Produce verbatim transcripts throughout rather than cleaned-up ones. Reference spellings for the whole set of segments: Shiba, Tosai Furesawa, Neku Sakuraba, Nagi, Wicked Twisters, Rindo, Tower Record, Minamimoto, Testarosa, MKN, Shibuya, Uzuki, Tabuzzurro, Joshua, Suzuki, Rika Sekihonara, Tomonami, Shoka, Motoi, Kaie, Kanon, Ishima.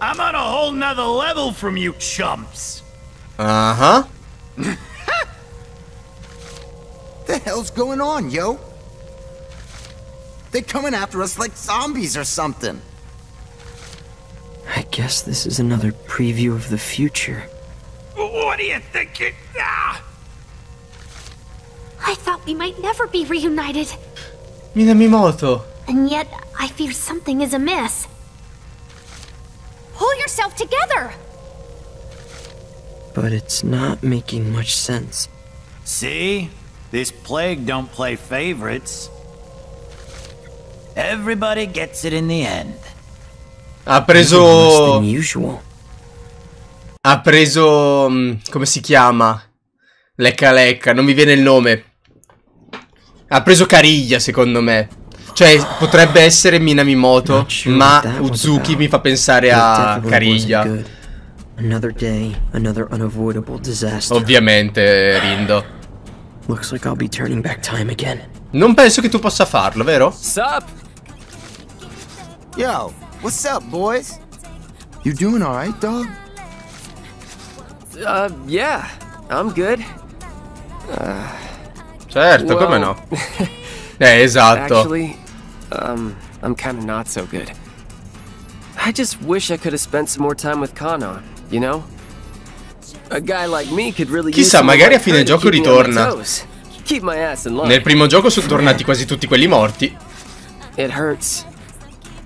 I'm on a whole nother level from you chumps. Uh-huh. The hell's going on, yo? They're coming after us like zombies or something. I guess this is another preview of the future. What do you think it... Ah! I thought we might never be reunited. Minamimoto. And yet, I fear something is amiss. Pull yourself together! But it's not making much sense. See? This plague don't play favorites. Everybody gets it in the end. Ha preso... Ha preso... come si chiama? Lecca Lecca, non mi viene il nome. Ha preso Cariglia, secondo me. Cioè, potrebbe essere Minamimoto, sure, ma Uzuki mi fa pensare a Cariglia. Another day, another unavoidable disaster. Ovviamente, Rindo. Looks like I'll be turning back time again. Non penso che tu possa farlo, vero? Sup? Yo, what's up, boys? You doing all right, dog? Uh, yeah, I'm good. Uh, certo, well, come no? Eh, esatto. Actually, um, I'm kind of not so good. I just wish I could have spent some more time with Kanon, you know? Chissà, magari a fine gioco ritorna. Nel primo gioco sono tornati quasi tutti quelli morti. It hurts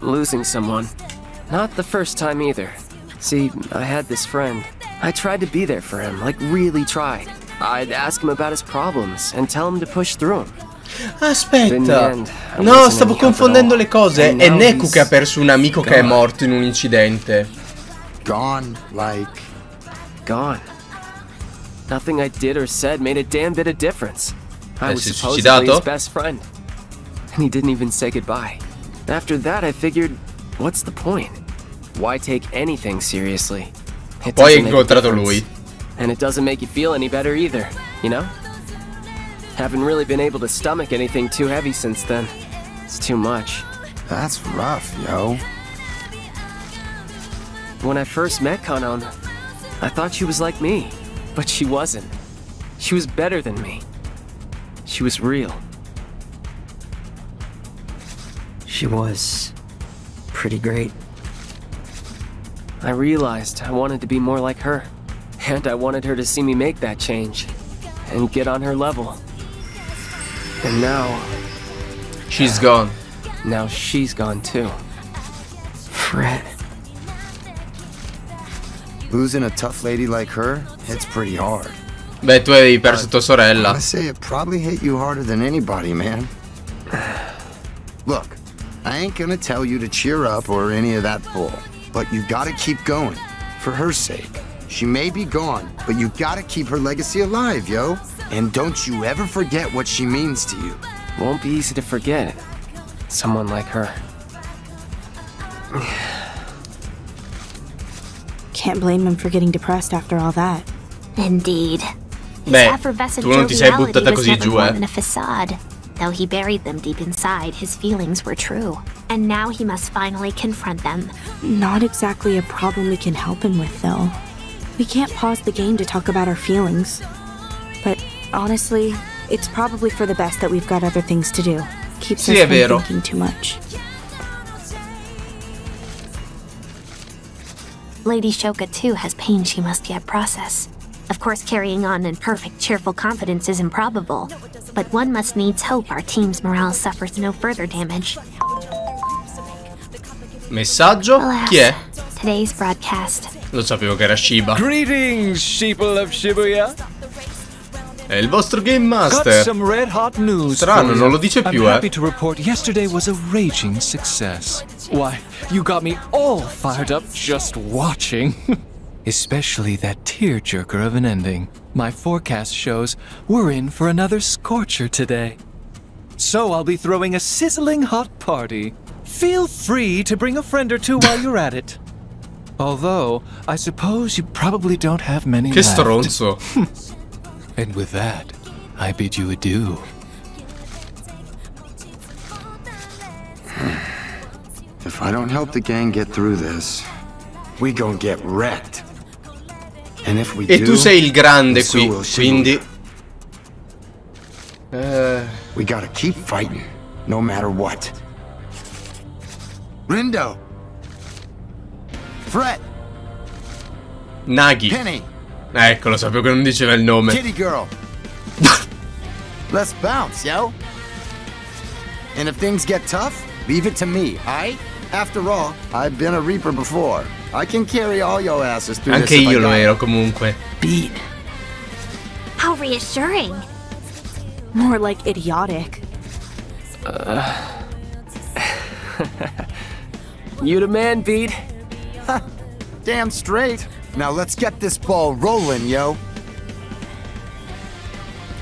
losing someone. Not the first time either. See, I had this friend. I tried to be there for him, like really tried. I'd ask him about his problems and tell him to push through him. Aspetta, no, stavo confondendo le cose. È Neku che ha perso un amico che è morto in un incidente. Gone like gone. Nothing I did or said made a damn bit of difference. I was supposedly his best friend, and he didn't even say goodbye. After that, I figured, what's the point? Why take anything seriously? Poi incontrato lui, and it doesn't make you feel any better either, you know. Haven't really been able to stomach anything too heavy since then. It's too much. That's rough, yo. When I first met Kanon, I thought she was like me, but she wasn't. She was better than me. She was real. She was pretty great. I realized I wanted to be more like her, and I wanted her to see me make that change and get on her level. And now she's uh, gone. Now she's gone too. Fred. Losing a tough lady like her, it's pretty hard. Beh, tu hai perso tua sorella. I say it probably hit you harder than anybody, man. Look, I ain't gonna tell you to cheer up or any of that bull, but you gotta keep going, for her sake. She may be gone, but you gotta keep her legacy alive, yo. And don't you ever forget what she means to you. Won't be easy to forget someone like her. Can't blame him for getting depressed after all that. Indeed. Beh, tu non ti sei buttata così giù, eh. A facade. Though he buried them deep inside, his feelings were true. And now he must finally confront them. Not exactly a problem we can help him with, though. We can't pause the game to talk about our feelings. But honestly, it's probably for the best that we've got other things to do. Keeps us from thinking too much. Lady Shoka, too, has pain she must yet process. Of course, carrying on in perfect, cheerful confidence is improbable, but one must needs hope our team's morale suffers no further damage. Messaggio? Chi è? Today's broadcast. Lo sapevo che era Shiba. Greetings, sheeple of Shibuya. È il vostro Game Master. Strano, non lo dice più, eh. Yesterday was a raging success. Why, you got me all fired up just watching. Especially that tearjerker of an ending. My forecast shows we're in for another scorcher today. So I'll be throwing a sizzling hot party. Feel free to bring a friend or two while you're at it. Although, I suppose you probably don't have many che stronzo. Left. And with that, I bid you adieu. If I don't help the gang get through this, We gonna get wrecked. And if we e do, tu sei il grande qui, quindi eh. We gotta keep fighting, no matter what. Rindo, Fred, Nagi, Penny. Ecco, lo sapevo che non diceva il nome. Kitty girl. Let's bounce, yo. And if things get tough, leave it to me, aight? After all, I've been a reaper before. I can carry all your asses through this. Anche io lo ero comunque. Beat. How reassuring. More like idiotic. Uh. You the man, Beat. Damn straight. Now let's get this ball rolling, yo.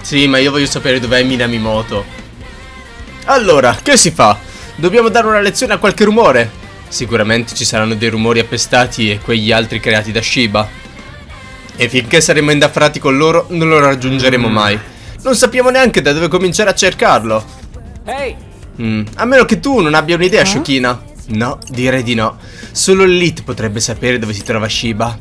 Sì, ma io voglio sapere dov'è Minamimoto. Allora, che si fa? Dobbiamo dare una lezione a qualche rumore. Sicuramente ci saranno dei rumori appestati e quegli altri creati da Shiba. E finché saremo indaffrati con loro, non lo raggiungeremo mai. Non sappiamo neanche da dove cominciare a cercarlo. Mm. A meno che tu non abbia un'idea, sciocchina. No, direi di no. Solo l'Elite potrebbe sapere dove si trova Shiba.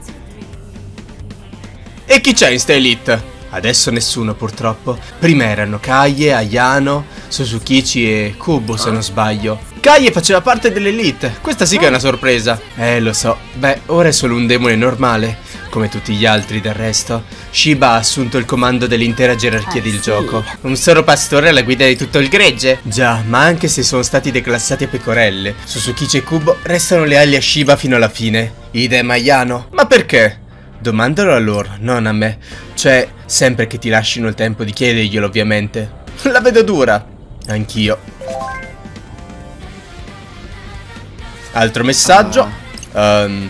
E chi c'è in sta Elite? Adesso nessuno, purtroppo. Prima erano Kaie, Ayano, Suzuki e Kubo, se non sbaglio. Kaie faceva parte dell'Elite. Questa sì che è una sorpresa. Eh, lo so. Beh, ora è solo un demone normale, come tutti gli altri del resto. Shiba ha assunto il comando dell'intera gerarchia del gioco. Un solo pastore alla guida di tutto il gregge. Già, ma anche se sono stati declassati a pecorelle, Suzuki e Kubo restano leali a Shiba fino alla fine. Idem Ayano. Ma perché? Domandalo a loro, non a me. Cioè, sempre che ti lasciano il tempo di chiederglielo, ovviamente. La vedo dura. Anch'io. Altro messaggio. um,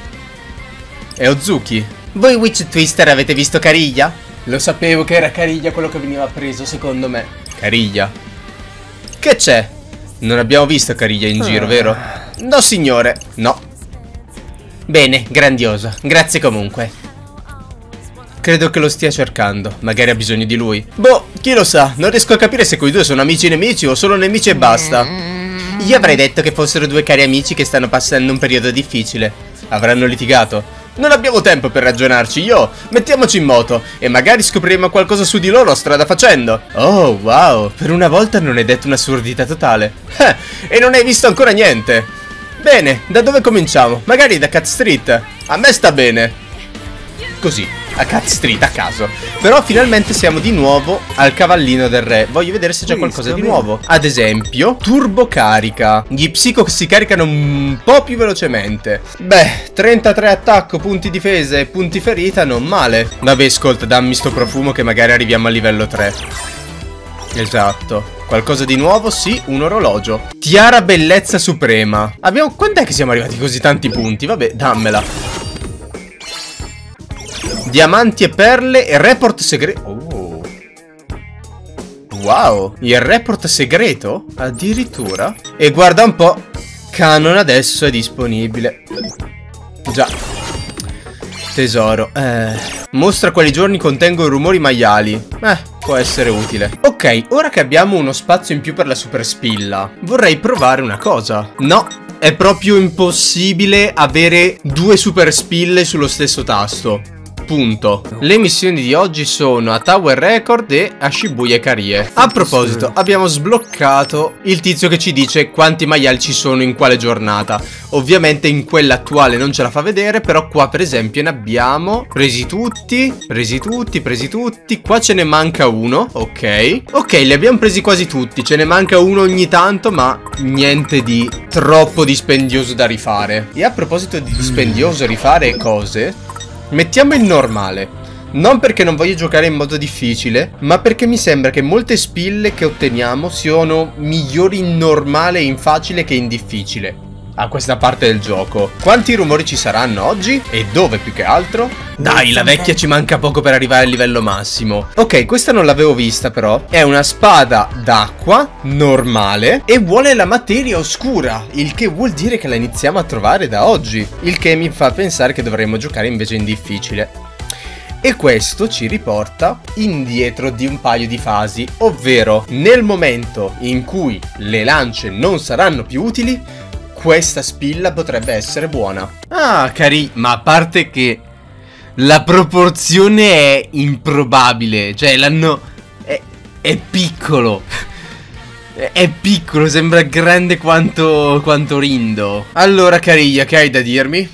È Uzuki. Voi Wicked Twister avete visto Cariglia? Lo sapevo che era Cariglia quello che veniva preso, secondo me. Cariglia? Che c'è? Non abbiamo visto Cariglia in giro, vero? No signore, no. Bene, grandioso, grazie comunque. Credo che lo stia cercando. Magari ha bisogno di lui. Boh, chi lo sa. Non riesco a capire se quei due sono amici e nemici o solo nemici e basta. Io avrei detto che fossero due cari amici che stanno passando un periodo difficile. Avranno litigato. Non abbiamo tempo per ragionarci, io. Mettiamoci in moto e magari scopriremo qualcosa su di loro strada facendo. Oh, wow. Per una volta non hai detto un'assurdità totale. Eh, e non hai visto ancora niente. Bene, da dove cominciamo? Magari da Cat Street. A me sta bene. Così. A Cat Street a caso. Però finalmente siamo di nuovo al cavallino del re. Voglio vedere se c'è qualcosa di nuovo. Ad esempio, turbocarica. Gli psico si caricano un po' più velocemente. Beh, trentatré attacco, punti difesa e punti ferita, non male. Vabbè, ascolta, dammi sto profumo che magari arriviamo a livello tre. Esatto. Qualcosa di nuovo? Sì, un orologio. Tiara bellezza suprema. Abbiamo... Quando è che siamo arrivati così tanti punti? Vabbè, dammela. Diamanti e perle e report segreto. Oh. Wow. Il report segreto? Addirittura. E guarda un po', Kanon adesso è disponibile. Già. Tesoro. eh. Mostra quali giorni contengo i rumori maiali. Eh, può essere utile. Ok, ora che abbiamo uno spazio in più per la super spilla, vorrei provare una cosa. No, è proprio impossibile avere due super spille sullo stesso tasto. Punto. Le missioni di oggi sono a Tower Record e a Shibuya e Kaie. A proposito, abbiamo sbloccato il tizio che ci dice quanti maiali ci sono in quale giornata. Ovviamente in quella attuale non ce la fa vedere, però qua per esempio ne abbiamo presi tutti, presi tutti, presi tutti. Qua ce ne manca uno, ok. Ok, li abbiamo presi quasi tutti, ce ne manca uno ogni tanto, ma niente di troppo dispendioso da rifare. E a proposito di dispendioso rifare cose... Mettiamo il normale. Non perché non voglio giocare in modo difficile, ma perché mi sembra che molte spille che otteniamo siano migliori in normale e in facile che in difficile. A questa parte del gioco. Quanti rumori ci saranno oggi? E dove più che altro? Dai, la vecchia ci manca poco per arrivare al livello massimo. Ok, questa non l'avevo vista però. È una spada d'acqua normale e vuole la materia oscura, il che vuol dire che la iniziamo a trovare da oggi. Il che mi fa pensare che dovremmo giocare invece in difficile. E questo ci riporta indietro di un paio di fasi, ovvero nel momento in cui le lance non saranno più utili, questa spilla potrebbe essere buona. Ah, cari, ma a parte che la proporzione è improbabile, cioè l'hanno... È, è piccolo. È piccolo, sembra grande quanto, quanto Rindo. Allora, Cariglia, che hai da dirmi?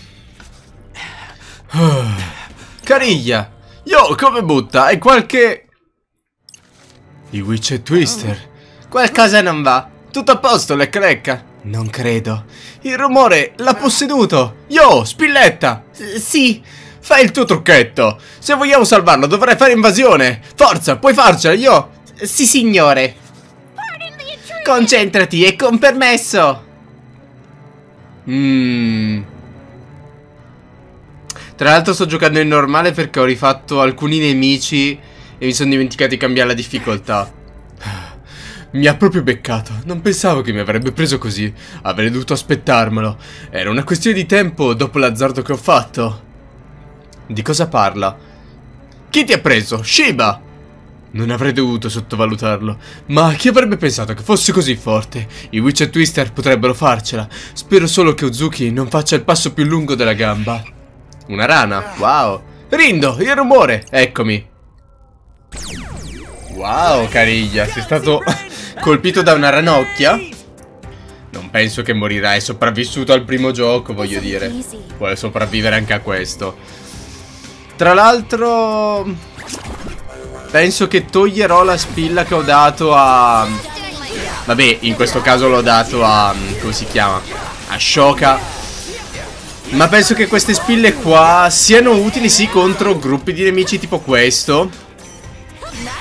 Oh. Cariglia, yo, come butta? Hai qualche... I Wicked Twister. Oh. Qualcosa non va. Tutto a posto, le crecca. Non credo. Il rumore l'ha posseduto. Yo, spilletta. S sì. Fai il tuo trucchetto. Se vogliamo salvarlo, dovrai fare invasione. Forza, puoi farcela, yo. S sì, signore. Concentrati e con permesso. Mmm. Tra l'altro sto giocando in normale perché ho rifatto alcuni nemici e mi sono dimenticato di cambiare la difficoltà. Mi ha proprio beccato. Non pensavo che mi avrebbe preso così. Avrei dovuto aspettarmelo. Era una questione di tempo dopo l'azzardo che ho fatto. Di cosa parla? Chi ti ha preso? Shiba! Non avrei dovuto sottovalutarlo. Ma chi avrebbe pensato che fosse così forte? I Wicked Twister potrebbero farcela. Spero solo che Uzuki non faccia il passo più lungo della gamba. Una rana, wow. Rindo, il rumore, eccomi. Wow, Cariglia, sei stato colpito da una ranocchia? Non penso che morirai, sopravvissuto al primo gioco, voglio dire. Puoi sopravvivere anche a questo. Tra l'altro... penso che toglierò la spilla che ho dato a... vabbè, in questo caso l'ho dato a... come si chiama? A Shoka. Ma penso che queste spille qua siano utili sì contro gruppi di nemici tipo questo,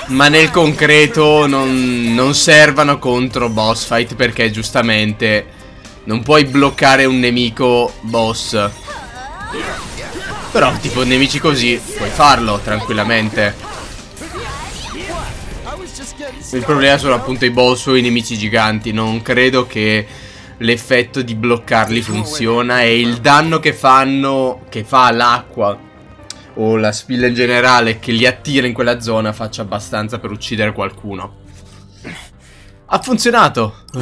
ma nel concreto non, non servano contro boss fight, perché giustamente non puoi bloccare un nemico boss. Però tipo nemici così puoi farlo tranquillamente. Il problema sono appunto i boss o i nemici giganti. Non credo che l'effetto di bloccarli funziona. E il danno che fanno, che fa l'acqua o la spilla in generale, che li attira in quella zona, faccia abbastanza per uccidere qualcuno. Ha funzionato. uh,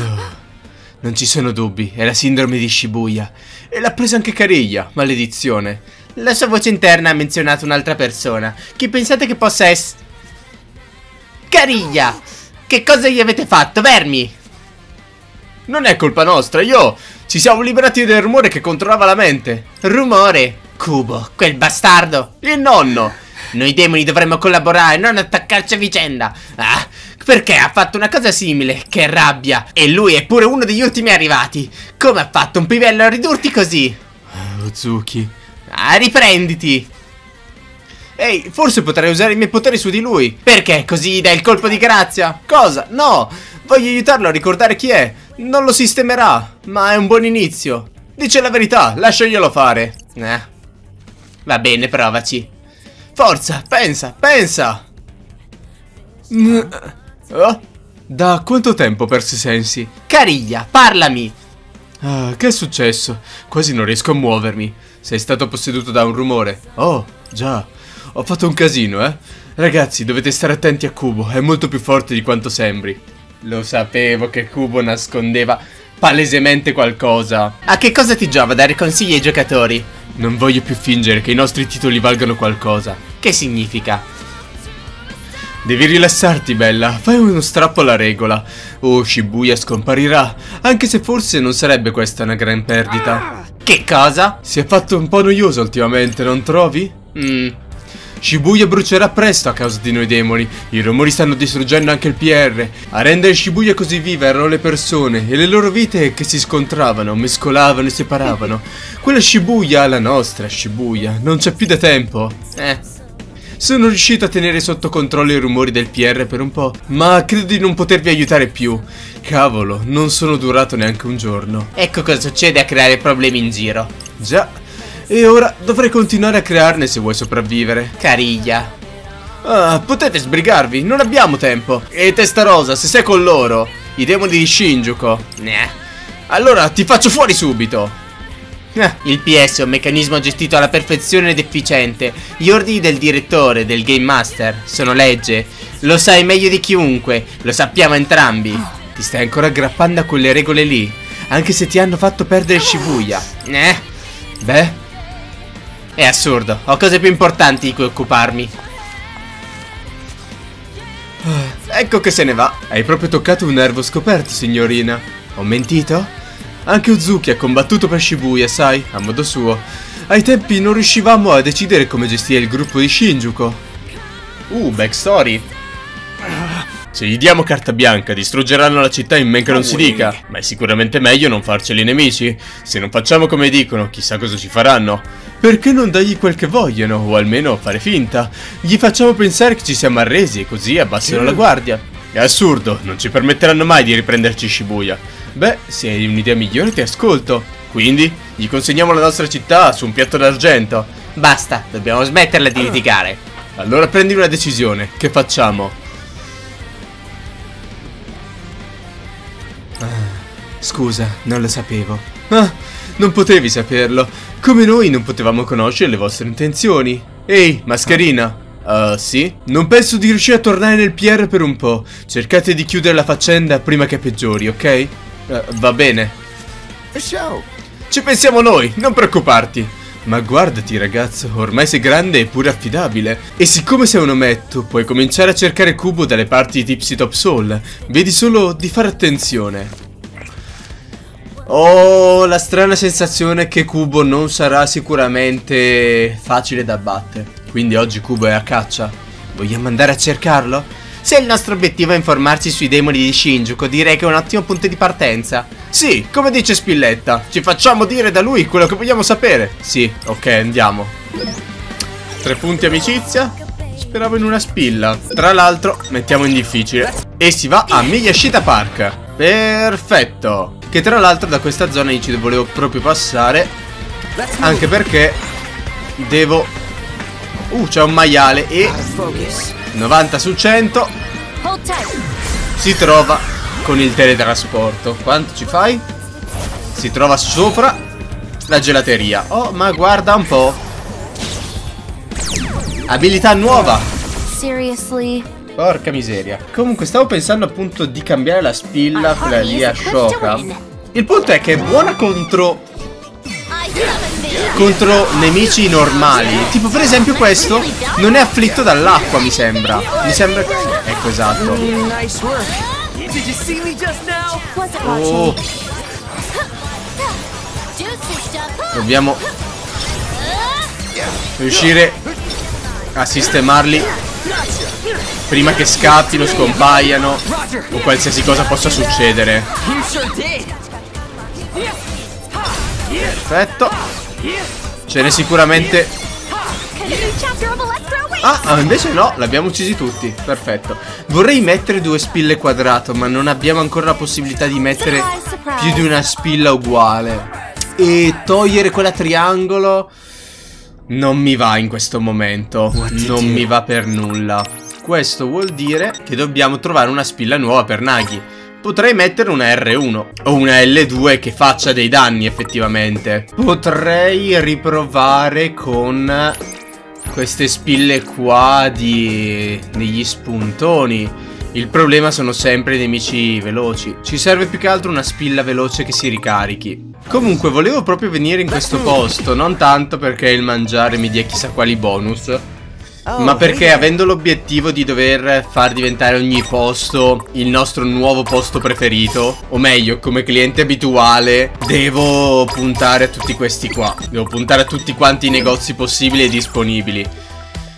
Non ci sono dubbi. È la sindrome di Shibuya. E l'ha presa anche Cariglia, maledizione. La sua voce interna ha menzionato un'altra persona. Chi pensate che possa essere? Cariglia! Che cosa gli avete fatto, vermi? Non è colpa nostra, io! Ci siamo liberati del rumore che controllava la mente. Rumore? Kubo, quel bastardo! Il nonno! Noi demoni dovremmo collaborare, non attaccarci a vicenda! Ah, perché ha fatto una cosa simile? Che rabbia! E lui è pure uno degli ultimi arrivati! Come ha fatto un pivello a ridurti così? Uzuki... ah, riprenditi! Ehi, forse potrei usare i miei poteri su di lui. Perché? Così dai il colpo di grazia. Cosa? No, voglio aiutarlo a ricordare chi è. Non lo sistemerà, ma è un buon inizio. Dice la verità, lasciaglielo fare. Eh. Va bene, provaci. Forza, pensa, pensa. mm. oh. Da quanto tempo ho perso i sensi? Cariglia, parlami. ah, Che è successo? Quasi non riesco a muovermi. Sei stato posseduto da un rumore. Oh, già. Ho fatto un casino, eh? Ragazzi, dovete stare attenti a Kubo. È molto più forte di quanto sembri. Lo sapevo che Kubo nascondeva palesemente qualcosa. A che cosa ti giova dare consigli ai giocatori? Non voglio più fingere che i nostri titoli valgano qualcosa. Che significa? Devi rilassarti, bella. Fai uno strappo alla regola. Oh, Shibuya scomparirà. Anche se forse non sarebbe questa una gran perdita. Che cosa? Si è fatto un po' noioso ultimamente, non trovi? Mmm... Shibuya brucerà presto a causa di noi demoni. I rumori stanno distruggendo anche il P R. A rendere Shibuya così viva erano le persone e le loro vite che si scontravano, mescolavano e separavano. Quella Shibuya, la nostra Shibuya, non c'è più da tempo. Eh. Sono riuscito a tenere sotto controllo i rumori del P R per un po', ma credo di non potervi aiutare più. Cavolo, non sono durato neanche un giorno. Ecco cosa succede a creare problemi in giro. Già. E ora dovrei continuare a crearne se vuoi sopravvivere. Cariglia. Ah, potete sbrigarvi, non abbiamo tempo. E Testarosa, se sei con loro, i demoni di Shinjuku. Nah. Allora ti faccio fuori subito. Ah. Il P S è un meccanismo gestito alla perfezione ed efficiente. Gli ordini del direttore, del Game Master, sono legge. Lo sai meglio di chiunque, lo sappiamo entrambi. Ti stai ancora aggrappando a quelle regole lì? anche se ti hanno fatto perdere Shibuya. Eh? Beh, è assurdo, ho cose più importanti di cui occuparmi. Ecco che se ne va. Hai proprio toccato un nervo scoperto, signorina. Ho mentito? Anche Uzuki ha combattuto per Shibuya, sai, a modo suo. Ai tempi non riuscivamo a decidere come gestire il gruppo di Shinjuku. Uh, backstory. Se gli diamo carta bianca, distruggeranno la città in men che non si dica. Ma è sicuramente meglio non farceli nemici. Se non facciamo come dicono, chissà cosa ci faranno. Perché non dargli quel che vogliono, o almeno fare finta? Gli facciamo pensare che ci siamo arresi e così abbassano la guardia. È assurdo, non ci permetteranno mai di riprenderci Shibuya. Beh, se hai un'idea migliore ti ascolto. Quindi, gli consegniamo la nostra città su un piatto d'argento. Basta, dobbiamo smetterla di litigare. Allora prendi una decisione, che facciamo? Scusa, non lo sapevo. Ah, non potevi saperlo. Come noi non potevamo conoscere le vostre intenzioni. Ehi, mascherina. Uh, sì? Non penso di riuscire a tornare nel P R per un po'. Cercate di chiudere la faccenda prima che peggiori, ok? Uh, va bene. Ciao. Ci pensiamo noi, non preoccuparti. Ma guardati ragazzo, ormai sei grande e pure affidabile. E siccome sei un ometto, puoi cominciare a cercare Kubo dalle parti di Tipsy Top Soul. Vedi solo di fare attenzione. Ho la strana sensazione che Kubo non sarà sicuramente facile da abbattere. Quindi oggi Kubo è a caccia. Vogliamo andare a cercarlo? Se il nostro obiettivo è informarci sui demoni di Shinjuku, direi che è un ottimo punto di partenza. Sì, come dice Spilletta, ci facciamo dire da lui quello che vogliamo sapere. Sì, ok, andiamo. Tre punti amicizia. Speravo in una spilla. Tra l'altro, mettiamo in difficile. E si va a Miyashita Park. Perfetto. Che tra l'altro da questa zona io ci volevo proprio passare, anche perché devo... Uh, c'è un maiale e novanta su cento si trova con il teletrasporto. Quanto ci fai? Si trova sopra la gelateria. Oh, ma guarda un po'. Abilità nuova. Seriously? Porca miseria. Comunque stavo pensando appunto di cambiare la spilla, quella lì a Shoka. Il punto è che è buona contro contro nemici normali. Tipo per esempio questo non è afflitto dall'acqua, mi sembra. Mi sembra. Ecco, esatto. Oh. Dobbiamo riuscire a sistemarli prima che scattino, scompaiano o qualsiasi cosa possa succedere. Perfetto. Ce n'è sicuramente. Ah, invece no, l'abbiamo uccisi tutti. Perfetto. Vorrei mettere due spille quadrato, ma non abbiamo ancora la possibilità di mettere più di una spilla uguale. E togliere quella triangolo non mi va in questo momento. Non mi va per nulla. Questo vuol dire che dobbiamo trovare una spilla nuova per Nagi. Potrei mettere una R uno o una L due che faccia dei danni effettivamente. Potrei riprovare con queste spille qua di... degli spuntoni. Il problema sono sempre i nemici veloci. Ci serve più che altro una spilla veloce che si ricarichi. Comunque volevo proprio venire in questo posto, non tanto perché il mangiare mi dia chissà quali bonus, ma perché avendo l'obiettivo di dover far diventare ogni posto il nostro nuovo posto preferito, o meglio come cliente abituale, devo puntare a tutti questi qua. Devo puntare a tutti quanti i negozi possibili e disponibili.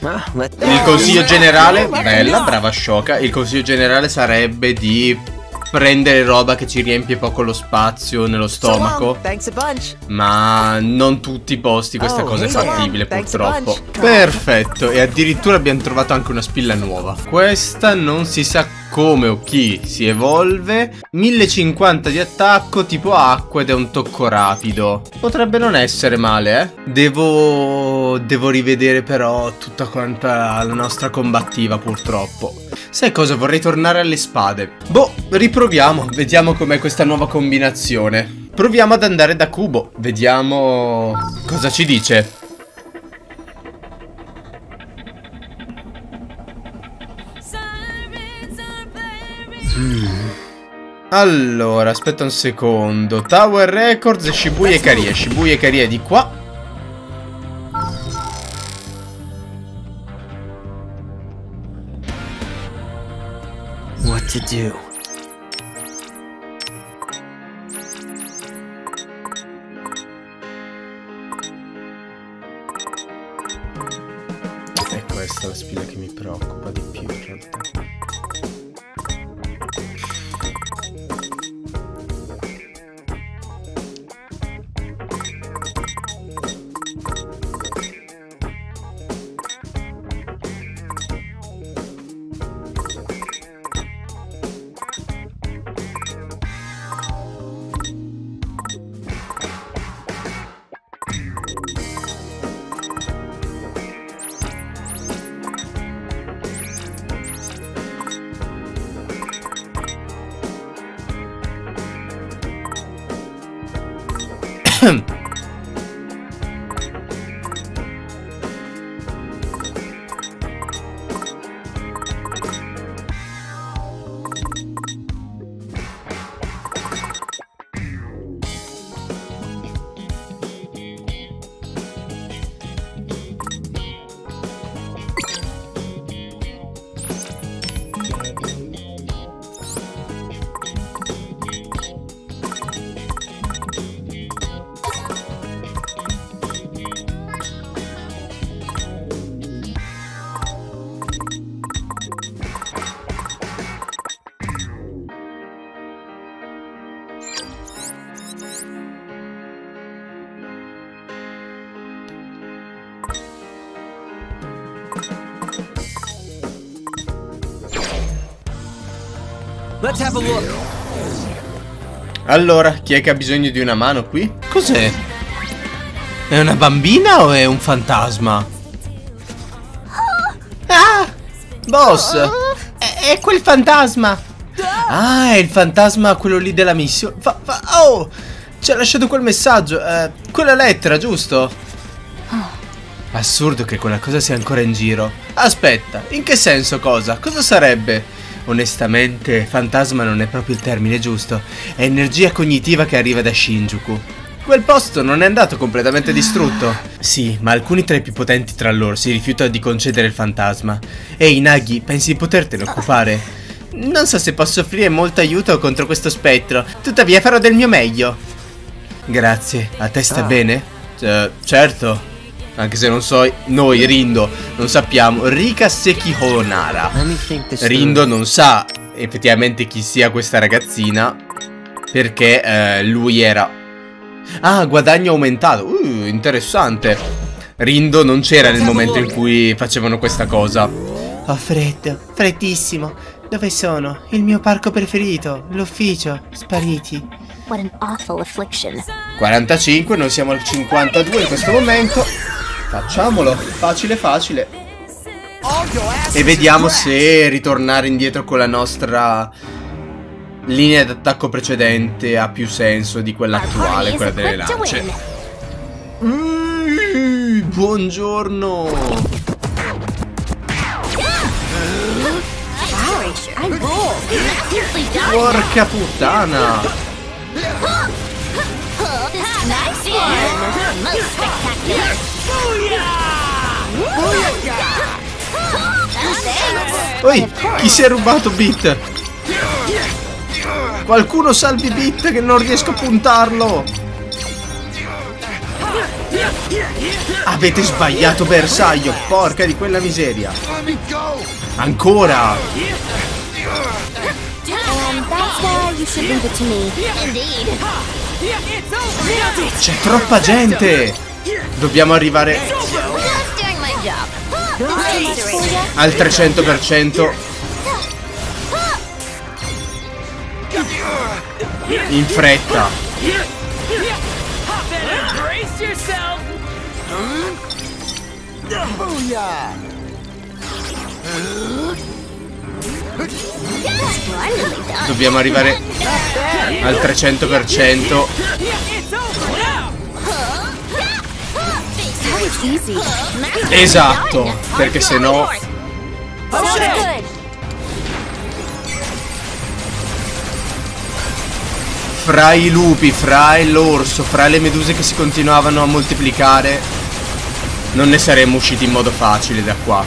Il consiglio generale, bella, brava Shoka, il consiglio generale sarebbe di prendere roba che ci riempie poco lo spazio nello stomaco, ma non tutti i posti questa cosa è fattibile purtroppo. Perfetto, e addirittura abbiamo trovato anche una spilla nuova. Questa non si sa come o chi si evolve. Millecinquanta di attacco tipo acqua ed è un tocco rapido. Potrebbe non essere male, eh. Devo... devo rivedere però tutta quanta la nostra combattiva purtroppo. Sai cosa? Vorrei tornare alle spade. Boh, riproviamo. Vediamo com'è questa nuova combinazione. Proviamo ad andare da Kubo. Vediamo cosa ci dice. Mm. Allora, aspetta un secondo. Tower Records, Shibuya e Kaie. Shibuya e Kaie di qua. What to do? È questa la spilla che mi preoccupa di più in realtà. Allora, chi è che ha bisogno di una mano qui? Cos'è? È una bambina o è un fantasma? Ah! Boss! È, è quel fantasma! Ah, è il fantasma quello lì della missione. Fa, fa, oh! Ci ha lasciato quel messaggio, eh, quella lettera, giusto? Assurdo che quella cosa sia ancora in giro. Aspetta, in che senso cosa? Cosa sarebbe? Onestamente, fantasma non è proprio il termine giusto. È energia cognitiva che arriva da Shinjuku. Quel posto non è andato completamente distrutto. Sì, ma alcuni tra i più potenti tra loro si rifiutano di concedere il fantasma. Ehi Nagi, pensi di potertene occupare? Non so se posso offrire molto aiuto contro questo spettro. Tuttavia farò del mio meglio. Grazie, a te sta ah. bene? C- certo. Anche se non so, noi, Rindo, non sappiamo. Rika Sekihonara. Rindo non sa effettivamente chi sia questa ragazzina, perché eh, lui era... Ah, guadagno aumentato. Uh, interessante. Rindo non c'era nel momento in cui facevano questa cosa. Ho freddo, freddissimo. Dove sono? Il mio parco preferito, l'ufficio, spariti. What an awful affliction. quarantacinque, noi siamo al cinquantadue in questo momento. Facciamolo, facile facile. E vediamo se ritornare indietro con la nostra linea d'attacco precedente ha più senso di quella attuale, quella delle lance. Mm, buongiorno. Porca puttana. Oi, chi si è rubato Beat? Qualcuno salvi Beat che non riesco a puntarlo. Avete sbagliato bersaglio, porca di quella miseria. Ancora. C'è troppa gente. Dobbiamo arrivare al trecento per cento. In fretta. Dobbiamo arrivare al trecento per cento. Esatto, perché se no... fra i lupi, fra l'orso, fra le meduse che si continuavano a moltiplicare, non ne saremmo usciti in modo facile da qua.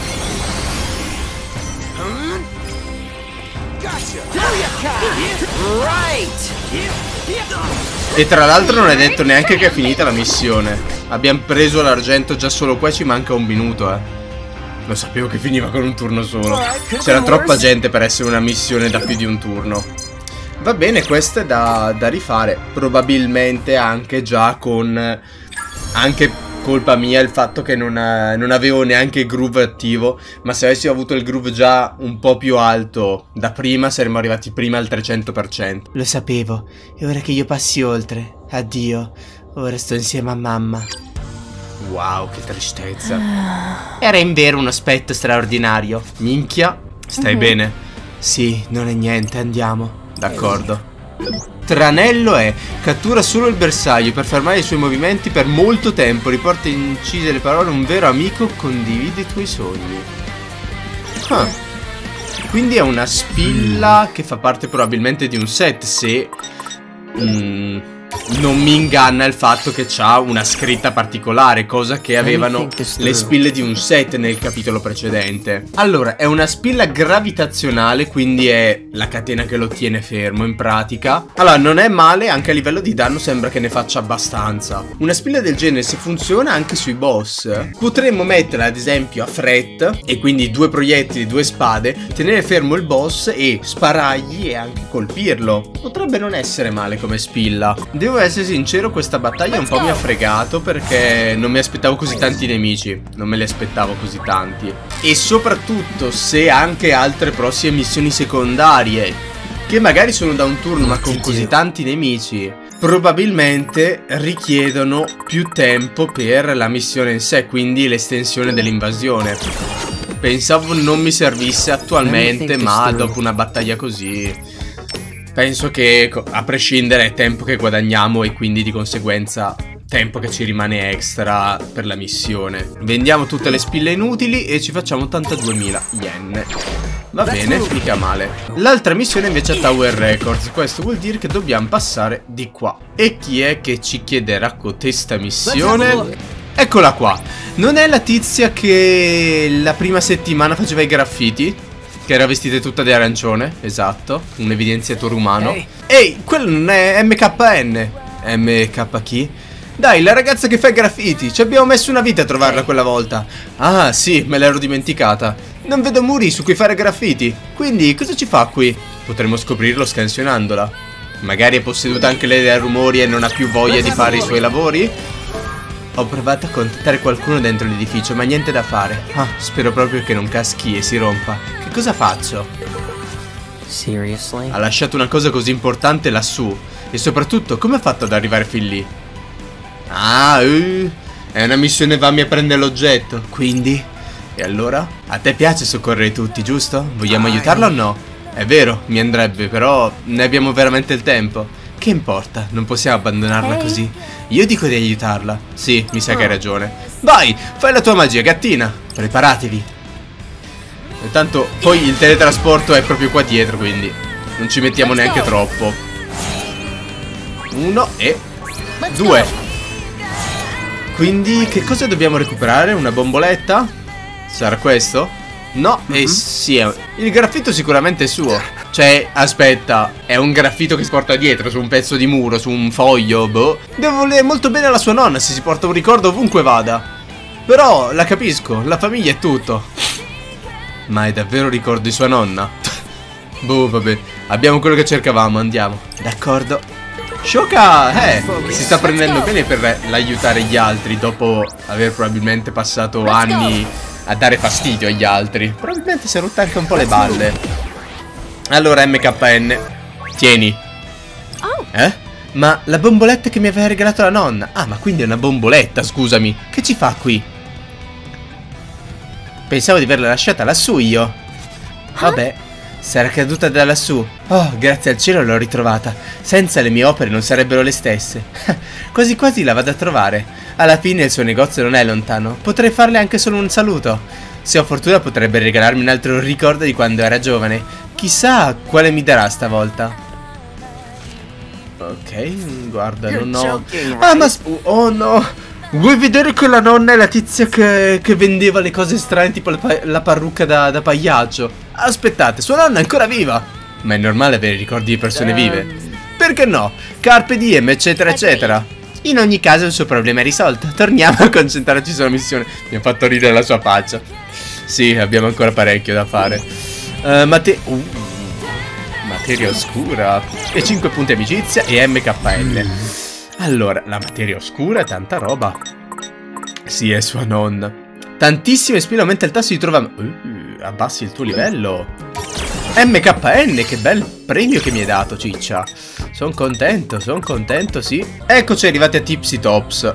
E tra l'altro non è detto neanche che è finita la missione. Abbiamo preso l'argento già solo qua e ci manca un minuto, eh. Lo sapevo che finiva con un turno solo. C'era troppa gente per essere una missione da più di un turno. Va bene, questa è da, da rifare. Probabilmente anche già con... Anche colpa mia il fatto che non, non avevo neanche il groove attivo. Ma se avessi avuto il groove già un po' più alto da prima, saremmo arrivati prima al trecento per cento. Lo sapevo. E ora che io passi oltre. Addio. Ora sto insieme a mamma. Wow, che tristezza. Era invero uno aspetto straordinario. Minchia, stai mm-hmm. bene? Sì, non è niente, andiamo. D'accordo. Tranello è: cattura solo il bersaglio per fermare i suoi movimenti per molto tempo. Riporta incise le parole un vero amico, condivide i tuoi sogni. Ah. Quindi è una spilla che fa parte probabilmente di un set, se... Mm. non mi inganna il fatto che c'ha una scritta particolare, cosa che avevano le spille di un set nel capitolo precedente. Allora, è una spilla gravitazionale, quindi è la catena che lo tiene fermo in pratica. Allora, non è male, anche a livello di danno sembra che ne faccia abbastanza. Una spilla del genere, se funziona anche sui boss, potremmo metterla ad esempio a Fred, e quindi due proiettili, due spade, tenere fermo il boss e sparargli e anche colpirlo. Potrebbe non essere male come spilla. Devo essere sincero, questa battaglia un po' mi ha fregato perché non mi aspettavo così tanti nemici. Non me li aspettavo così tanti. E soprattutto se anche altre prossime missioni secondarie, che magari sono da un turno ma con così tanti nemici, probabilmente richiedono più tempo per la missione in sé, quindi l'estensione dell'invasione. Pensavo non mi servisse attualmente, ma dopo una battaglia così... Penso che a prescindere è tempo che guadagniamo e quindi di conseguenza tempo che ci rimane extra per la missione. Vendiamo tutte le spille inutili e ci facciamo ottantaduemila yen. Va bene, mica male. L'altra missione invece è Tower Records. Questo vuol dire che dobbiamo passare di qua. E chi è che ci chiederà cotesta missione? Eccola qua. Non è la tizia che la prima settimana faceva i graffiti? Che era vestita tutta di arancione, esatto, un evidenziatore umano. Ehi, hey. hey, quello non è M K N. M K chi? Dai, la ragazza che fa i graffiti, ci abbiamo messo una vita a trovarla quella volta. Ah, sì, me l'ero dimenticata. Non vedo muri su cui fare graffiti, quindi cosa ci fa qui? Potremmo scoprirlo scansionandola. Magari è posseduta anche lei dai rumori e non ha più voglia di fare i suoi lavori? Ho provato a contattare qualcuno dentro l'edificio, ma niente da fare. Ah, spero proprio che non caschi e si rompa. Che cosa faccio? Seriously? Ha lasciato una cosa così importante lassù. E soprattutto, come ha fatto ad arrivare fin lì? Ah, uh, è una missione, vammi a prendere l'oggetto. Quindi? E allora? A te piace soccorrere tutti, giusto? Vogliamo ah, aiutarla o no? È vero, mi andrebbe, però ne abbiamo veramente il tempo. Che importa, non possiamo abbandonarla così. Io dico di aiutarla. Sì, mi sa che hai ragione. Vai, fai la tua magia, gattina. Preparatevi. E tanto poi il teletrasporto è proprio qua dietro, quindi non ci mettiamo neanche troppo. Uno e due. Quindi che cosa dobbiamo recuperare? Una bomboletta? Sarà questo? No, mm-hmm. e sì, il graffito sicuramente è suo. Cioè, aspetta, è un graffito che si porta dietro, su un pezzo di muro, su un foglio, boh. Devo volere molto bene alla sua nonna se si porta un ricordo ovunque vada. Però, la capisco, la famiglia è tutto. Ma è davvero ricordo di sua nonna? Boh, vabbè, abbiamo quello che cercavamo, andiamo. D'accordo. Shoka, eh, si sta prendendo bene per l'aiutare gli altri dopo aver probabilmente passato anni... a dare fastidio agli altri. Probabilmente si è rotta anche un po' le balle. Allora M K N, tieni. Eh? Ma la bomboletta che mi aveva regalato la nonna. Ah, ma quindi è una bomboletta, scusami. Che ci fa qui? Pensavo di averla lasciata lassù io. Vabbè, sarà caduta da lassù. Oh, grazie al cielo l'ho ritrovata. Senza le mie opere non sarebbero le stesse. Quasi quasi la vado a trovare. Alla fine il suo negozio non è lontano. Potrei farle anche solo un saluto. Se ho fortuna potrebbe regalarmi un altro ricordo di quando era giovane. Chissà quale mi darà stavolta. uh, Ok, guarda, non ho... Ah, ma... Oh no! Vuoi vedere che la nonna è la tizia che, che vendeva le cose strane, tipo la, pa la parrucca da, da pagliaccio? Aspettate, sua nonna è ancora viva! Ma è normale avere ricordi di persone vive. Perché no? Carpe diem, eccetera, eccetera. In ogni caso il suo problema è risolto. Torniamo a concentrarci sulla missione. Mi ha fatto ridere la sua faccia. Sì, abbiamo ancora parecchio da fare. Uh, mate... Uh, materia oscura. E cinque punti amicizia e M K N. Allora, la materia oscura è tanta roba. Sì, è sua nonna. Tantissime spine, aumenta il tasso di trova... Uh, abbassi il tuo livello. M K N, che bel premio che mi hai dato, ciccia. Sono contento, sono contento, sì. Eccoci arrivati a Tipsy Tops.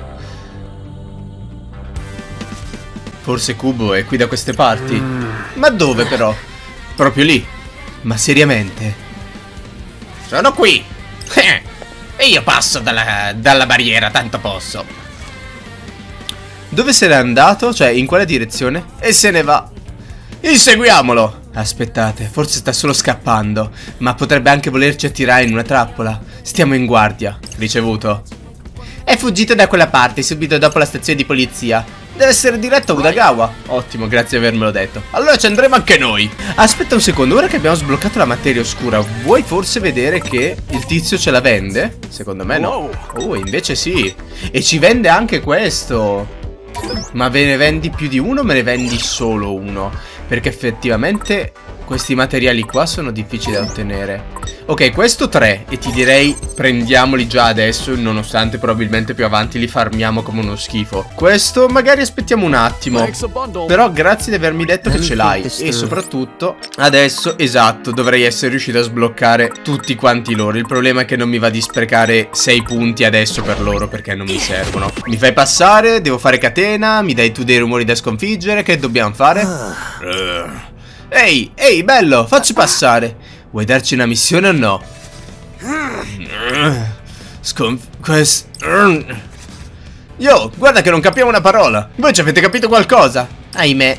Forse Kubo è qui da queste parti. Mm. Ma dove però? Proprio lì. Ma seriamente? Sono qui. Eh. E io passo dalla, dalla barriera, tanto posso. Dove se n'è andato? Cioè, in quale direzione? E se ne va. Inseguiamolo. Aspettate, forse sta solo scappando, ma potrebbe anche volerci attirare in una trappola. Stiamo in guardia. Ricevuto. È fuggito da quella parte, subito dopo la stazione di polizia. Deve essere diretto a Udagawa. Ottimo, grazie di avermelo detto. Allora ci andremo anche noi. Aspetta un secondo, ora che abbiamo sbloccato la materia oscura, vuoi forse vedere che il tizio ce la vende? Secondo me no. Oh, invece sì. E ci vende anche questo. Ma ve ne vendi più di uno o me ne vendi solo uno? Perché effettivamente questi materiali qua sono difficili da ottenere. Ok, questo tre. E ti direi prendiamoli già adesso, nonostante probabilmente più avanti li farmiamo come uno schifo. Questo magari aspettiamo un attimo. Però grazie di avermi detto che ce l'hai. E soprattutto adesso, esatto, dovrei essere riuscito a sbloccare tutti quanti loro. Il problema è che non mi va di sprecare sei punti adesso per loro, perché non mi servono. Mi fai passare, devo fare catena. Mi dai tu dei rumori da sconfiggere. Che dobbiamo fare? Uh. Ehi, ehi, bello, facci passare. Vuoi darci una missione o no? Sconf... Quest... Yo, guarda che non capiamo una parola. Voi ci avete capito qualcosa? Ahimè.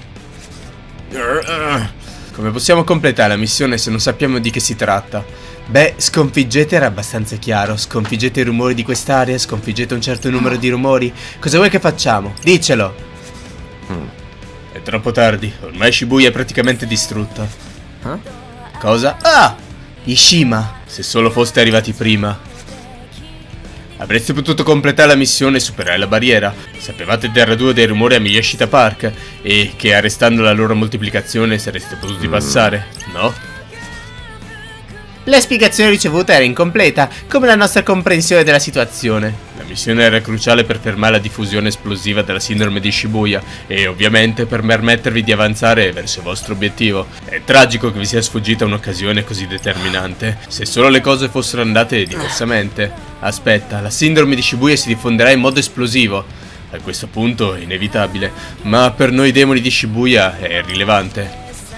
Come possiamo completare la missione se non sappiamo di che si tratta? Beh, sconfiggete era abbastanza chiaro. Sconfiggete i rumori di quest'area, sconfiggete un certo numero di rumori. Cosa vuoi che facciamo? Dicelo. È troppo tardi, ormai Shibuya è praticamente distrutta. Huh? Cosa? Ah! Ishima! Se solo foste arrivati prima, avreste potuto completare la missione e superare la barriera. Sapevate del raduno dei rumori a Miyashita Park e che arrestando la loro moltiplicazione sareste potuti passare, no? La spiegazione ricevuta era incompleta, come la nostra comprensione della situazione. La missione era cruciale per fermare la diffusione esplosiva della sindrome di Shibuya e ovviamente per permettervi di avanzare verso il vostro obiettivo. È tragico che vi sia sfuggita un'occasione così determinante. Se solo le cose fossero andate diversamente. Aspetta, la sindrome di Shibuya si diffonderà in modo esplosivo. A questo punto è inevitabile, ma per noi demoni di Shibuya è irrilevante.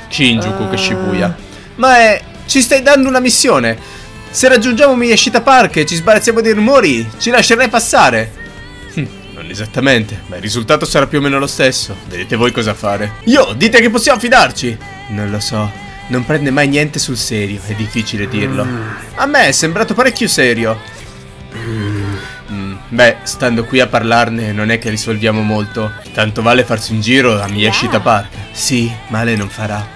Shinjuku che Shibuya. Ma è... ci stai dando una missione! Se raggiungiamo Miyashita Park e ci sbarazziamo dei rumori, ci lascerai passare? Hm, non esattamente, ma il risultato sarà più o meno lo stesso. Vedete voi cosa fare. Yo, dite che possiamo fidarci! Non lo so, non prende mai niente sul serio, è difficile dirlo. Mm. A me è sembrato parecchio serio. Mm. Mm, beh, stando qui a parlarne non è che risolviamo molto. Tanto vale farsi un giro a Miyashita Park. Sì, male non farà.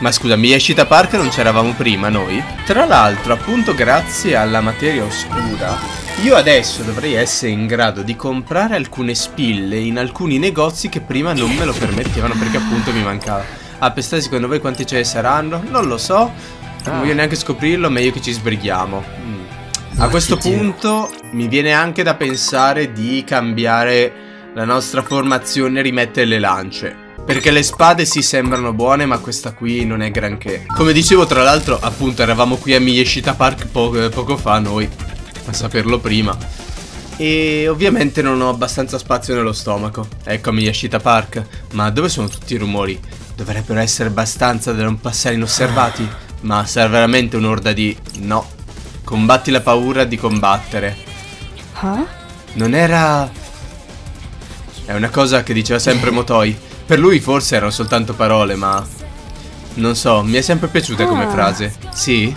Ma scusa, Miyashita Park non c'eravamo prima noi? Tra l'altro, appunto grazie alla materia oscura, io adesso dovrei essere in grado di comprare alcune spille in alcuni negozi che prima non me lo permettevano perché appunto mi mancava. Ah, pestate, secondo voi quanti ce ne saranno? Non lo so, non voglio neanche scoprirlo, meglio che ci sbrighiamo. Mm. A questo punto mi viene anche da pensare di cambiare la nostra formazione e rimettere le lance. Perché le spade sì sembrano buone, ma questa qui non è granché. Come dicevo, tra l'altro, appunto, eravamo qui a Miyashita Park poco, poco fa noi, a saperlo prima. E ovviamente non ho abbastanza spazio nello stomaco. Ecco a Miyashita Park. Ma dove sono tutti i rumori? Dovrebbero essere abbastanza da non passare inosservati. Ma sarà veramente un'orda di... no. Combatti la paura di combattere. Huh? Non era... è una cosa che diceva sempre Motoi. Per lui forse erano soltanto parole, ma... non so, mi è sempre piaciuta come frase. Sì?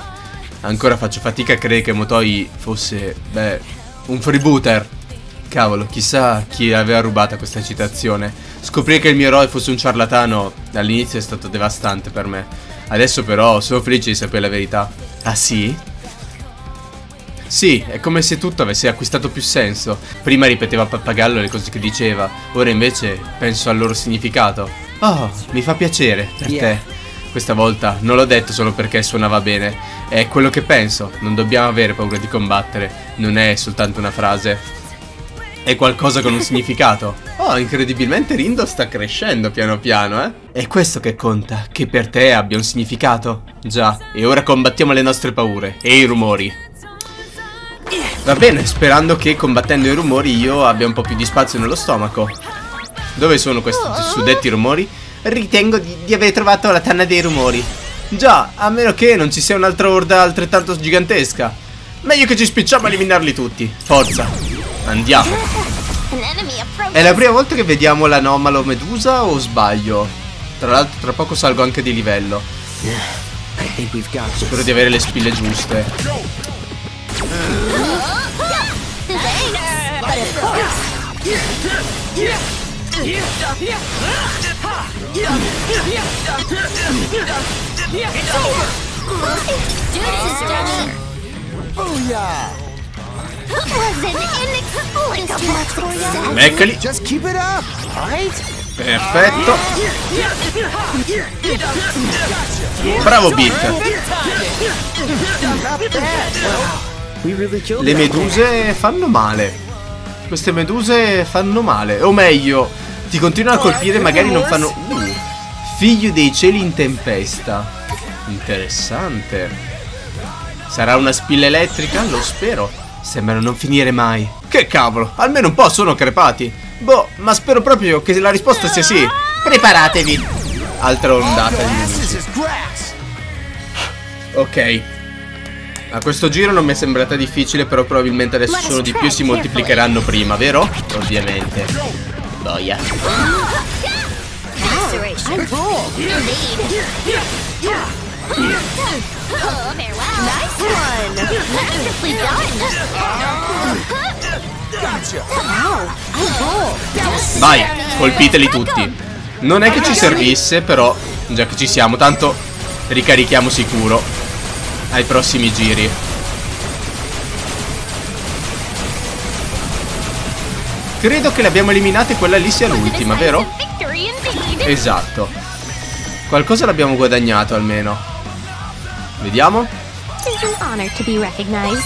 Ancora faccio fatica a credere che Motoi fosse, beh, un freebooter. Cavolo, chissà chi aveva rubata questa citazione. Scoprire che il mio eroe fosse un ciarlatano dall'inizio è stato devastante per me. Adesso però sono felice di sapere la verità. Ah sì? Sì, è come se tutto avesse acquistato più senso. Prima ripeteva a pappagallo le cose che diceva, ora invece penso al loro significato. Oh, mi fa piacere per te. Questa volta non l'ho detto solo perché suonava bene, è quello che penso, non dobbiamo avere paura di combattere, non è soltanto una frase, è qualcosa con un significato. Oh, incredibilmente Rindo sta crescendo piano piano, eh? È questo che conta, che per te abbia un significato. Già, e ora combattiamo le nostre paure e i rumori. Va bene, sperando che combattendo i rumori io abbia un po' più di spazio nello stomaco. Dove sono questi suddetti rumori? Ritengo di, di aver trovato la tana dei rumori. Già, a meno che non ci sia un'altra orda altrettanto gigantesca. Meglio che ci spicciamo a eliminarli tutti. Forza, andiamo. È la prima volta che vediamo l'anomalo medusa, o sbaglio? Tra l'altro tra poco salgo anche di livello. Spero di avere le spille giuste. Meccali. Perfetto. Bravo Beat. Le meduse fanno male. Queste meduse fanno male. O meglio, ti continuano a colpire e magari non fanno... Uh, figlio dei cieli in tempesta. Interessante. Sarà una spilla elettrica? Lo spero. Sembrano non finire mai. Che cavolo, almeno un po' sono crepati. Boh, ma spero proprio che la risposta sia sì. Preparatevi. Altra ondata di meduse. Ok. A questo giro non mi è sembrata difficile, però probabilmente adesso sono di più e si moltiplicheranno prima, vero? Ovviamente. Boia. Vai, colpiteli tutti. Non è che ci servisse, però già che ci siamo, tanto ricarichiamo sicuro ai prossimi giri. Credo che le abbiamo eliminate, quella lì sia l'ultima, vero? Esatto. Qualcosa l'abbiamo guadagnato almeno. Vediamo.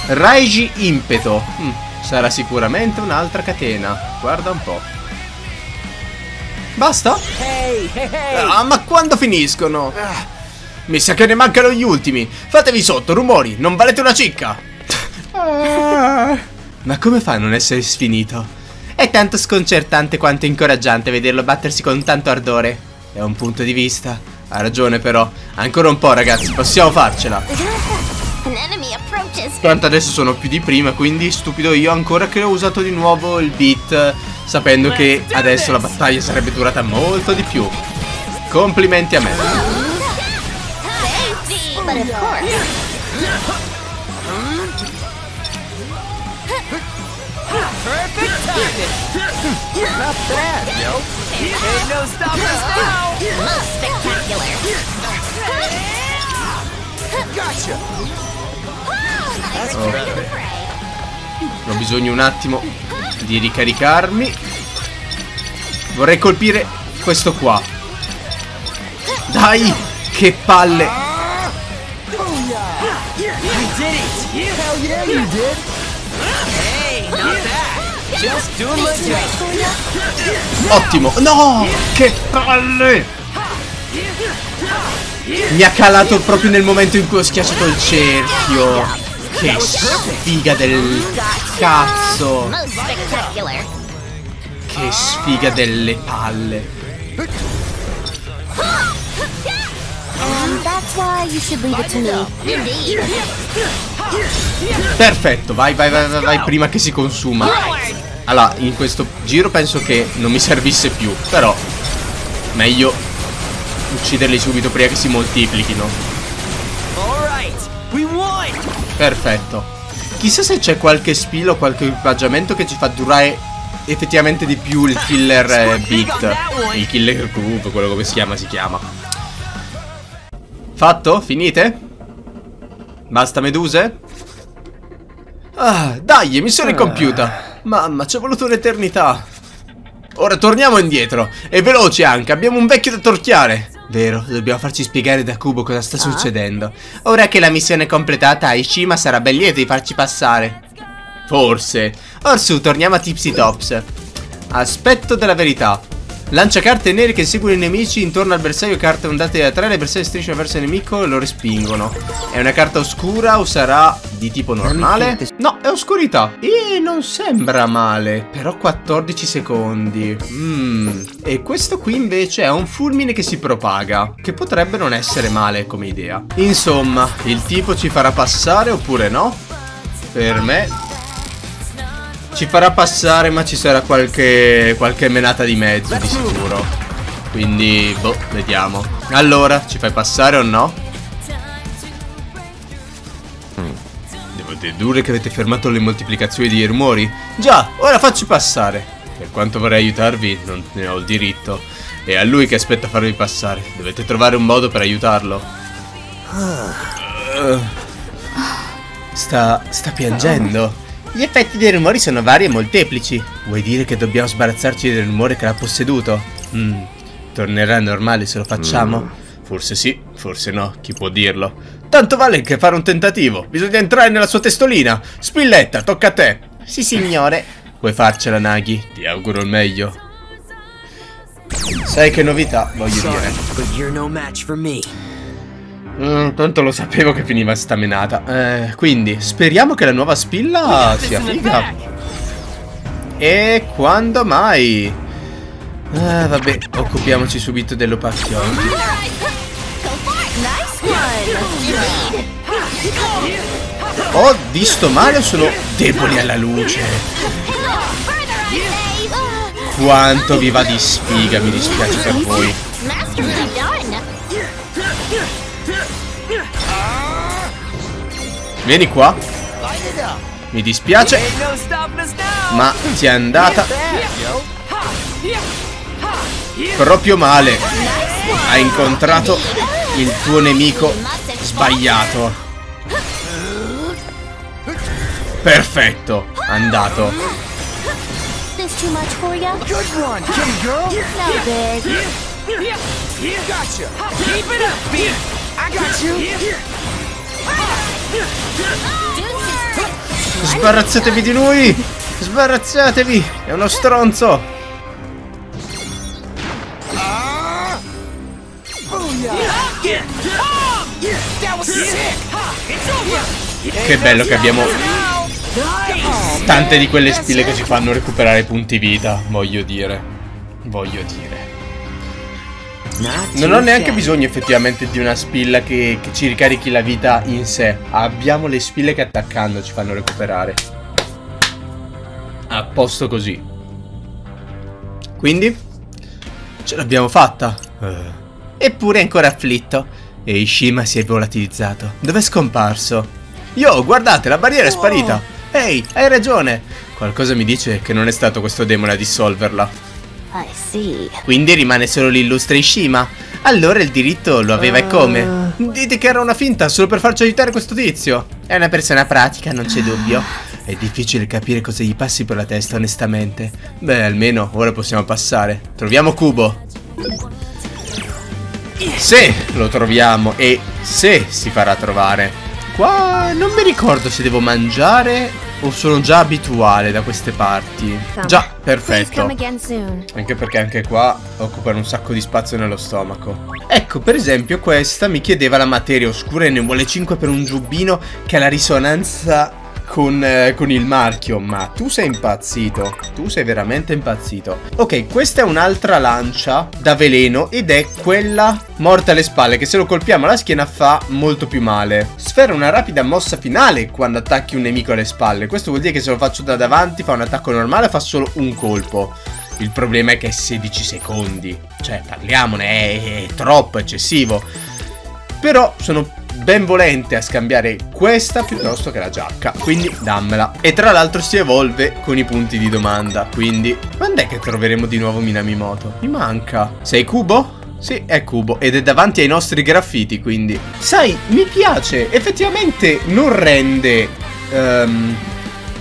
Raiji Impeto. Hm, sarà sicuramente un'altra catena. Guarda un po'. Basta? Ah, ma quando finiscono? Mi sa che ne mancano gli ultimi. Fatevi sotto, rumori, non valete una cicca. Ma come fa a non essere sfinito? È tanto sconcertante quanto incoraggiante vederlo battersi con tanto ardore. È un punto di vista. Ha ragione però. Ancora un po' ragazzi, possiamo farcela. Tanto adesso sono più di prima, quindi stupido io ancora che ho usato di nuovo il beat, sapendo che adesso la battaglia sarebbe durata molto di più. Complimenti a me. Ho bisogno un attimo di ricaricarmi. Vorrei colpire questo qua. Dai, che palle. Ottimo. No, che palle. Mi ha calato proprio nel momento in cui ho schiacciato il cerchio. Che sfiga del cazzo. Che sfiga delle palle. Perfetto, vai, vai, vai, vai, prima che si consuma. Allora, in questo giro penso che non mi servisse più, però meglio ucciderli subito prima che si moltiplichino. Perfetto. Chissà se c'è qualche skill o qualche equipaggiamento che ci fa durare effettivamente di più il killer eh, Beat. Il killer Kubo, quello come si chiama, si chiama. Fatto? Finite? Basta meduse? Ah, dai, mi sono ricompiuta. Mamma, ci è voluto un'eternità. Ora torniamo indietro. E veloci anche, abbiamo un vecchio da torchiare. Vero, dobbiamo farci spiegare da Kubo cosa sta succedendo. Ora che la missione è completata, Aishima sarà ben lieto di farci passare. Forse. Orsù, torniamo a Tipsy Tops. Aspetto della verità. Lancia carte nere che seguono i nemici intorno al bersaglio, carte ondate da tre, le bersaglio strisciano verso il nemico e lo respingono. È una carta oscura o sarà di tipo normale? No, è oscurità. E non sembra male, però quattordici secondi. Mm. E questo qui invece è un fulmine che si propaga, che potrebbe non essere male come idea. Insomma, il tipo ci farà passare oppure no? Per me... ci farà passare, ma ci sarà qualche qualche menata di mezzo di sicuro. Quindi, boh, vediamo. Allora, ci fai passare o no? Devo dedurre che avete fermato le moltiplicazioni dei rumori. Già, ora facci passare. Per quanto vorrei aiutarvi, non ne ho il diritto. È a lui che aspetta farvi passare. Dovete trovare un modo per aiutarlo. uh, Sta... sta piangendo. Gli effetti dei rumori sono vari e molteplici. Vuoi dire che dobbiamo sbarazzarci del rumore che l'ha posseduto? Mm. Tornerà normale se lo facciamo? Mm. Forse sì, forse no, chi può dirlo? Tanto vale che fare un tentativo. Bisogna entrare nella sua testolina. Spilletta, tocca a te. Sì, signore. Puoi farcela, Nagi. Ti auguro il meglio. Sai che novità, voglio dire. Mm, tanto lo sapevo che finiva sta menata. Eh, quindi, speriamo che la nuova spilla sia figa. E quando mai? Ah, vabbè, occupiamoci subito dell'opacchione. Ho visto Mario, sono deboli alla luce. Quanto vi va di sfiga, mi dispiace per voi. Vieni qua. Mi dispiace, ma ti è andata proprio male. Hai incontrato il tuo nemico sbagliato. Perfetto. Andato. Sbarazzatevi di lui! Sbarazzatevi! È uno stronzo! Che bello che abbiamo tante di quelle spille che ci fanno recuperare punti vita, voglio dire. Voglio dire. Non ho neanche bisogno effettivamente di una spilla che, che ci ricarichi la vita in sé. Abbiamo le spille che attaccando ci fanno recuperare. A posto così. Quindi ce l'abbiamo fatta. Eppure è ancora afflitto. E Ishima si è volatilizzato. Dov'è scomparso? Yo, guardate, la barriera è sparita. Ehi, hai ragione. Qualcosa mi dice che non è stato questo demone a dissolverla. Quindi rimane solo l'illustre Ishima. Allora il diritto lo aveva e come. Dite che era una finta solo per farci aiutare questo tizio. È una persona pratica, non c'è dubbio. È difficile capire cosa gli passi per la testa, onestamente. Beh, almeno ora possiamo passare. Troviamo Kubo. Se lo troviamo e se si farà trovare. Qua non mi ricordo se devo mangiare o sono già abituale da queste parti. Già, perfetto. Anche perché anche qua occupano un sacco di spazio nello stomaco. Ecco, per esempio questa mi chiedeva la materia oscura e ne vuole cinque per un giubbino che ha la risonanza con, eh, con il marchio. Ma tu sei impazzito. Tu sei veramente impazzito. Ok, questa è un'altra lancia da veleno ed è quella morta alle spalle, che se lo colpiamo alla schiena fa molto più male. Sfera una rapida mossa finale quando attacchi un nemico alle spalle. Questo vuol dire che se lo faccio da davanti fa un attacco normale, fa solo un colpo. Il problema è che è sedici secondi. Cioè, parliamone, è, è troppo eccessivo. Però sono benvolente a scambiare questa piuttosto che la giacca, quindi dammela. E tra l'altro si evolve con i punti di domanda, quindi quando è che troveremo di nuovo Minamimoto? Mi manca. Sei Kubo? Sì, è Kubo ed è davanti ai nostri graffiti, quindi sai, mi piace, effettivamente non rende um,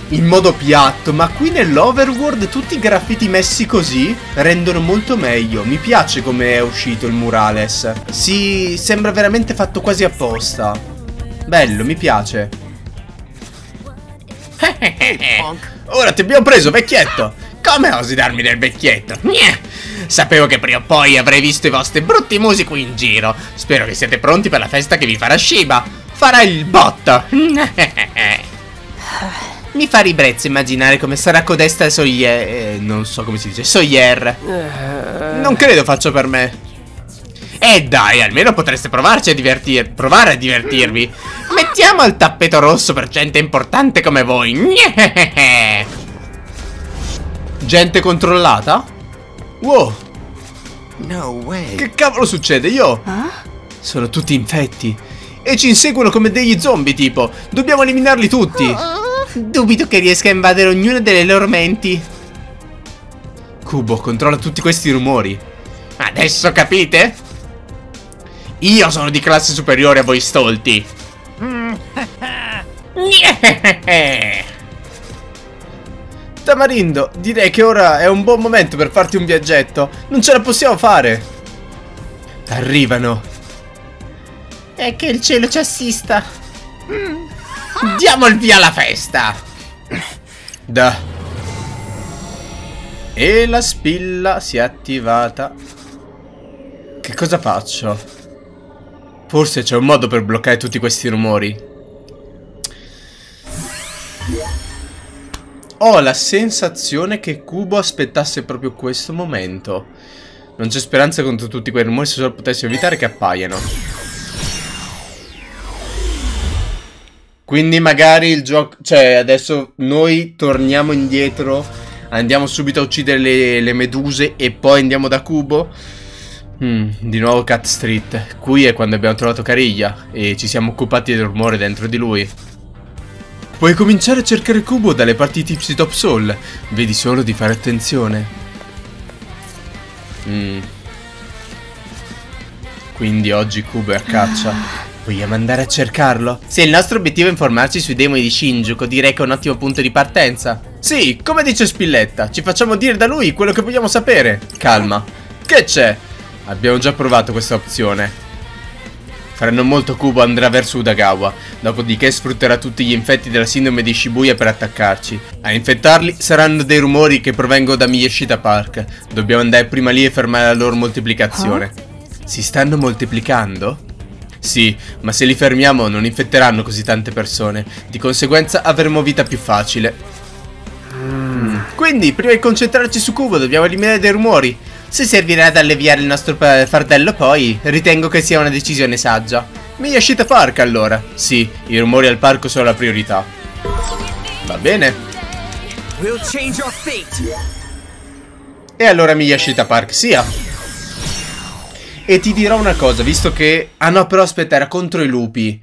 in modo piatto, ma qui nell'overworld tutti i graffiti messi così rendono molto meglio. Mi piace come è uscito il murales, si sembra veramente fatto quasi apposta. Bello, mi piace. Ora ti abbiamo preso, vecchietto. Come osi darmi del vecchietto? Sapevo che prima o poi avrei visto i vostri brutti musi qui in giro. Spero che siete pronti per la festa che vi farà Shiba. Farà il botto. Mi fa ribrezzo immaginare come sarà codesta Soyer... Eh, non so come si dice, Soyer. Non credo faccia per me. Eh dai, almeno potreste provarci a divertir... provare a divertirvi. Mettiamo il tappeto rosso per gente importante come voi. Gente controllata? Wow! No way! Che cavolo succede? Io? Huh? Sono tutti infetti e ci inseguono come degli zombie, tipo. Dobbiamo eliminarli tutti. Oh. Dubito che riesca a invadere ognuna delle loro menti. Kubo controlla tutti questi rumori. Adesso capite? Io sono di classe superiore a voi stolti. Tamarindo, direi che ora è un buon momento per farti un viaggetto. Non ce la possiamo fare. Arrivano. E che il cielo ci assista. Mm. Diamo il via alla festa. Da. E la spilla si è attivata. Che cosa faccio? Forse c'è un modo per bloccare tutti questi rumori. Ho la sensazione che Kubo aspettasse proprio questo momento. Non c'è speranza contro tutti quei rumori, se solo potessimo evitare che appaiano. Quindi magari il gioco... Cioè, adesso noi torniamo indietro, andiamo subito a uccidere le, le meduse e poi andiamo da Kubo. Mm, di nuovo Cat Street. Qui è quando abbiamo trovato Cariglia e ci siamo occupati del rumore dentro di lui. Puoi cominciare a cercare Kubo dalle parti Tipsy Top Soul. Vedi solo di fare attenzione. Mm. Quindi oggi Kubo è a caccia. Vogliamo andare a cercarlo? Se il nostro obiettivo è informarci sui demoni di Shinjuku, direi che è un ottimo punto di partenza. Sì, come dice Spilletta, ci facciamo dire da lui quello che vogliamo sapere. Calma. Che c'è? Abbiamo già provato questa opzione. Fra non molto Kubo andrà verso Udagawa, dopodiché sfrutterà tutti gli infetti della sindrome di Shibuya per attaccarci. A infettarli saranno dei rumori che provengono da Miyashita Park. Dobbiamo andare prima lì e fermare la loro moltiplicazione. Huh? Si stanno moltiplicando? Sì, ma se li fermiamo non infetteranno così tante persone, di conseguenza avremo vita più facile. Mm. Quindi prima di concentrarci su Kubo dobbiamo eliminare dei rumori. Se servirà ad alleviare il nostro fardello poi, ritengo che sia una decisione saggia. Miyashita Park allora. Sì, i rumori al parco sono la priorità. Va bene. E allora Miyashita Park sia. E ti dirò una cosa, visto che... Ah no, però aspetta, era contro i lupi.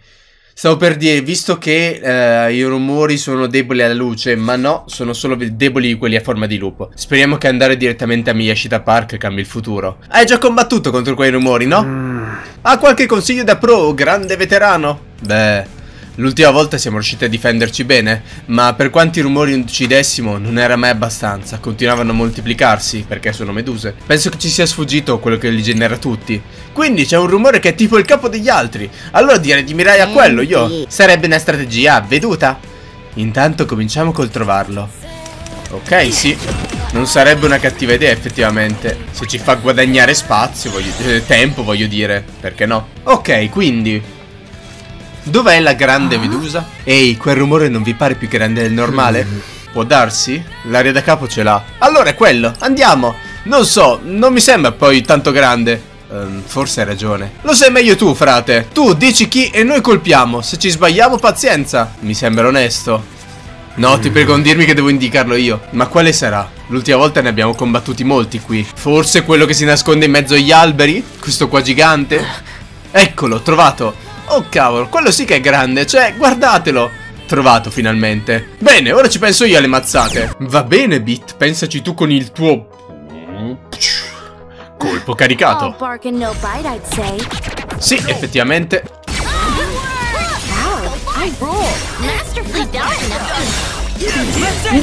Stavo per dire, visto che eh, i rumori sono deboli alla luce, ma no, sono solo deboli quelli a forma di lupo. Speriamo che andare direttamente a Miyashita Park cambi il futuro. Hai già combattuto contro quei rumori, no? Mm. Ha qualche consiglio da pro, grande veterano? Beh, l'ultima volta siamo riusciti a difenderci bene, ma per quanti rumori uccidessimo non era mai abbastanza. Continuavano a moltiplicarsi, perché sono meduse. Penso che ci sia sfuggito quello che li genera tutti. Quindi c'è un rumore che è tipo il capo degli altri. Allora direi di mirare a quello io. Sarebbe una strategia avveduta. Intanto cominciamo col trovarlo. Ok, sì. Non sarebbe una cattiva idea effettivamente. Se ci fa guadagnare spazio, voglio, eh, tempo voglio dire. Perché no? Ok, quindi dov'è la grande medusa? Ehi, quel rumore non vi pare più grande del normale? Può darsi? L'aria da capo ce l'ha. Allora è quello, andiamo. Non so, non mi sembra poi tanto grande. Um, forse hai ragione. Lo sai meglio tu, frate. Tu dici chi e noi colpiamo. Se ci sbagliamo, pazienza. Mi sembra onesto. No, ti prego, non dirmi che devo indicarlo io. Ma quale sarà? L'ultima volta ne abbiamo combattuti molti qui. Forse quello che si nasconde in mezzo agli alberi? Questo qua gigante? Eccolo, trovato. Oh cavolo, quello sì che è grande, cioè guardatelo. Trovato finalmente. Bene, ora ci penso io alle mazzate. Va bene Beat, pensaci tu con il tuo colpo caricato. Sì, effettivamente.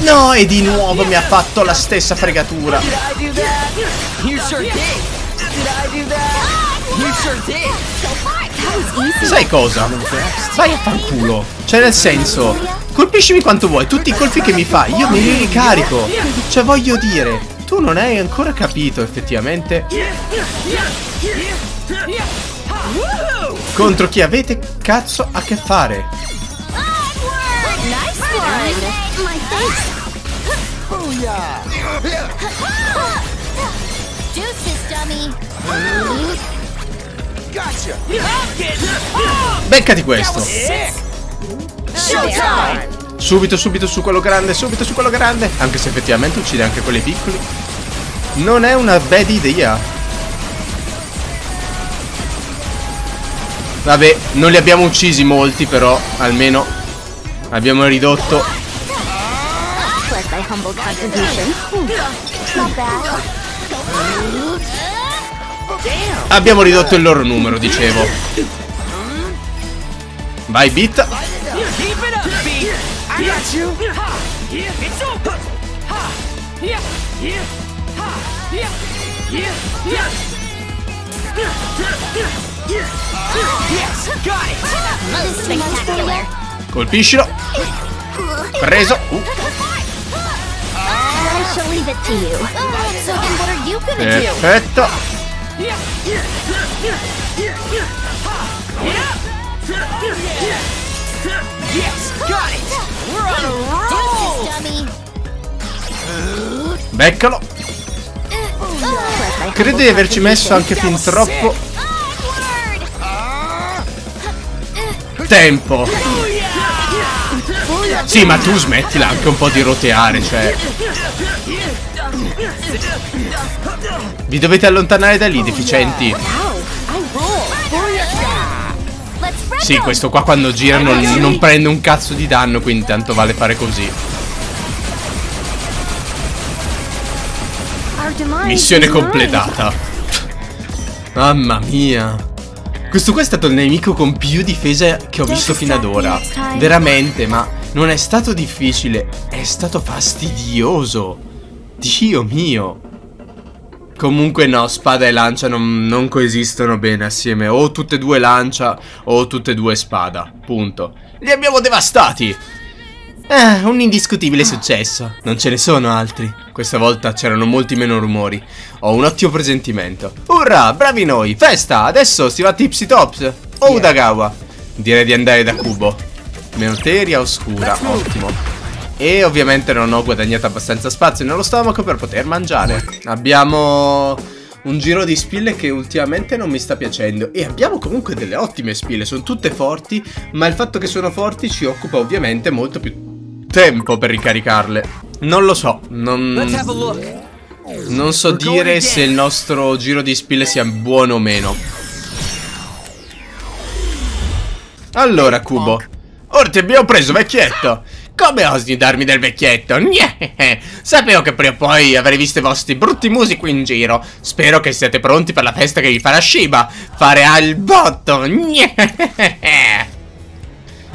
No, e di nuovo mi ha fatto la stessa fregatura. Sai cosa? Vai a far culo. Cioè nel senso, colpiscimi quanto vuoi, tutti i colpi che mi fai io me li ricarico. Cioè voglio dire, tu non hai ancora capito effettivamente contro chi avete cazzo a che fare. Beccati questo. Subito, subito su quello grande, subito su quello grande. Anche se effettivamente uccide anche quelli piccoli. Non è una bad idea. Vabbè, non li abbiamo uccisi molti però, almeno abbiamo ridotto. Abbiamo ridotto il loro numero, dicevo. Vai Beat. Colpiscilo. Preso. uh. Perfetto. Beccalo. Credo di averci messo anche fin troppo tempo. Sì, ma tu smettila anche un po' di roteare, cioè. Vi dovete allontanare da lì, deficienti. Sì, questo qua quando gira non, non prende un cazzo di danno, quindi tanto vale fare così. Missione completata. Mamma mia. Questo qua è stato il nemico con più difesa che ho visto fino ad ora. Veramente, ma non è stato difficile, è stato fastidioso. Dio mio. Comunque no, spada e lancia non, non coesistono bene assieme. O tutte e due lancia o tutte e due spada. Punto. Li abbiamo devastati. Eh, un indiscutibile successo. Non ce ne sono altri. Questa volta c'erano molti meno rumori. Ho un ottimo presentimento. Urrà, bravi noi, festa. Adesso si va a Tipsy Tops o Udagawa. Direi di andare da Kubo. Materia oscura, ottimo. E ovviamente non ho guadagnato abbastanza spazio nello stomaco per poter mangiare. Abbiamo un giro di spille che ultimamente non mi sta piacendo. E abbiamo comunque delle ottime spille, sono tutte forti. Ma il fatto che sono forti ci occupa ovviamente molto più tempo per ricaricarle. Non lo so, non, non so dire se il nostro giro di spille sia buono o meno. Allora Kubo, ora ti abbiamo preso vecchietto. Come osi darmi del vecchietto? Nye. Sapevo che prima o poi avrei visto i vostri brutti musi qui in giro. Spero che siate pronti per la festa che vi farà Shiba. Fare al botto. Nye.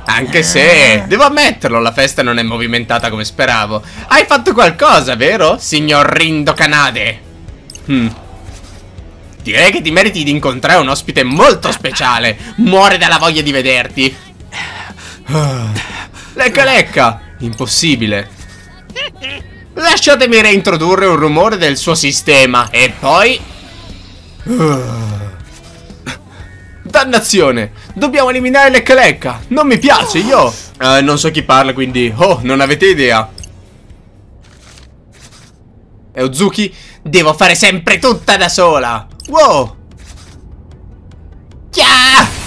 Anche se, devo ammetterlo, la festa non è movimentata come speravo. Hai fatto qualcosa, vero, signor Rindo Canade? Hmm. Direi che ti meriti di incontrare un ospite molto speciale. Muore dalla voglia di vederti. Lecca lecca! Impossibile. Lasciatemi reintrodurre un rumore del suo sistema. E poi... dannazione! Dobbiamo eliminare Lecca lecca! Non mi piace, io! Eh, non so chi parla, quindi... oh, non avete idea. E Uzuki? Devo fare sempre tutta da sola! Wow! Chia!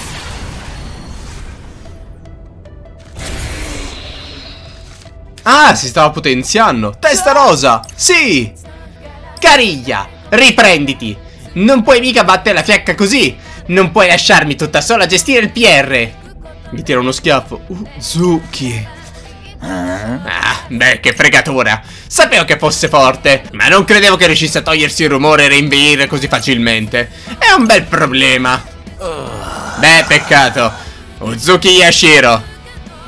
Ah, si stava potenziando. Testa rosa, sì. Cariglia, riprenditi. Non puoi mica battere la fiacca così. Non puoi lasciarmi tutta sola a gestire il P R. Mi tira uno schiaffo. Uzuki. Ah, beh, che fregatura. Sapevo che fosse forte, ma non credevo che riuscisse a togliersi il rumore e rinvenire così facilmente. È un bel problema. Beh, peccato. Uzuki Yashiro,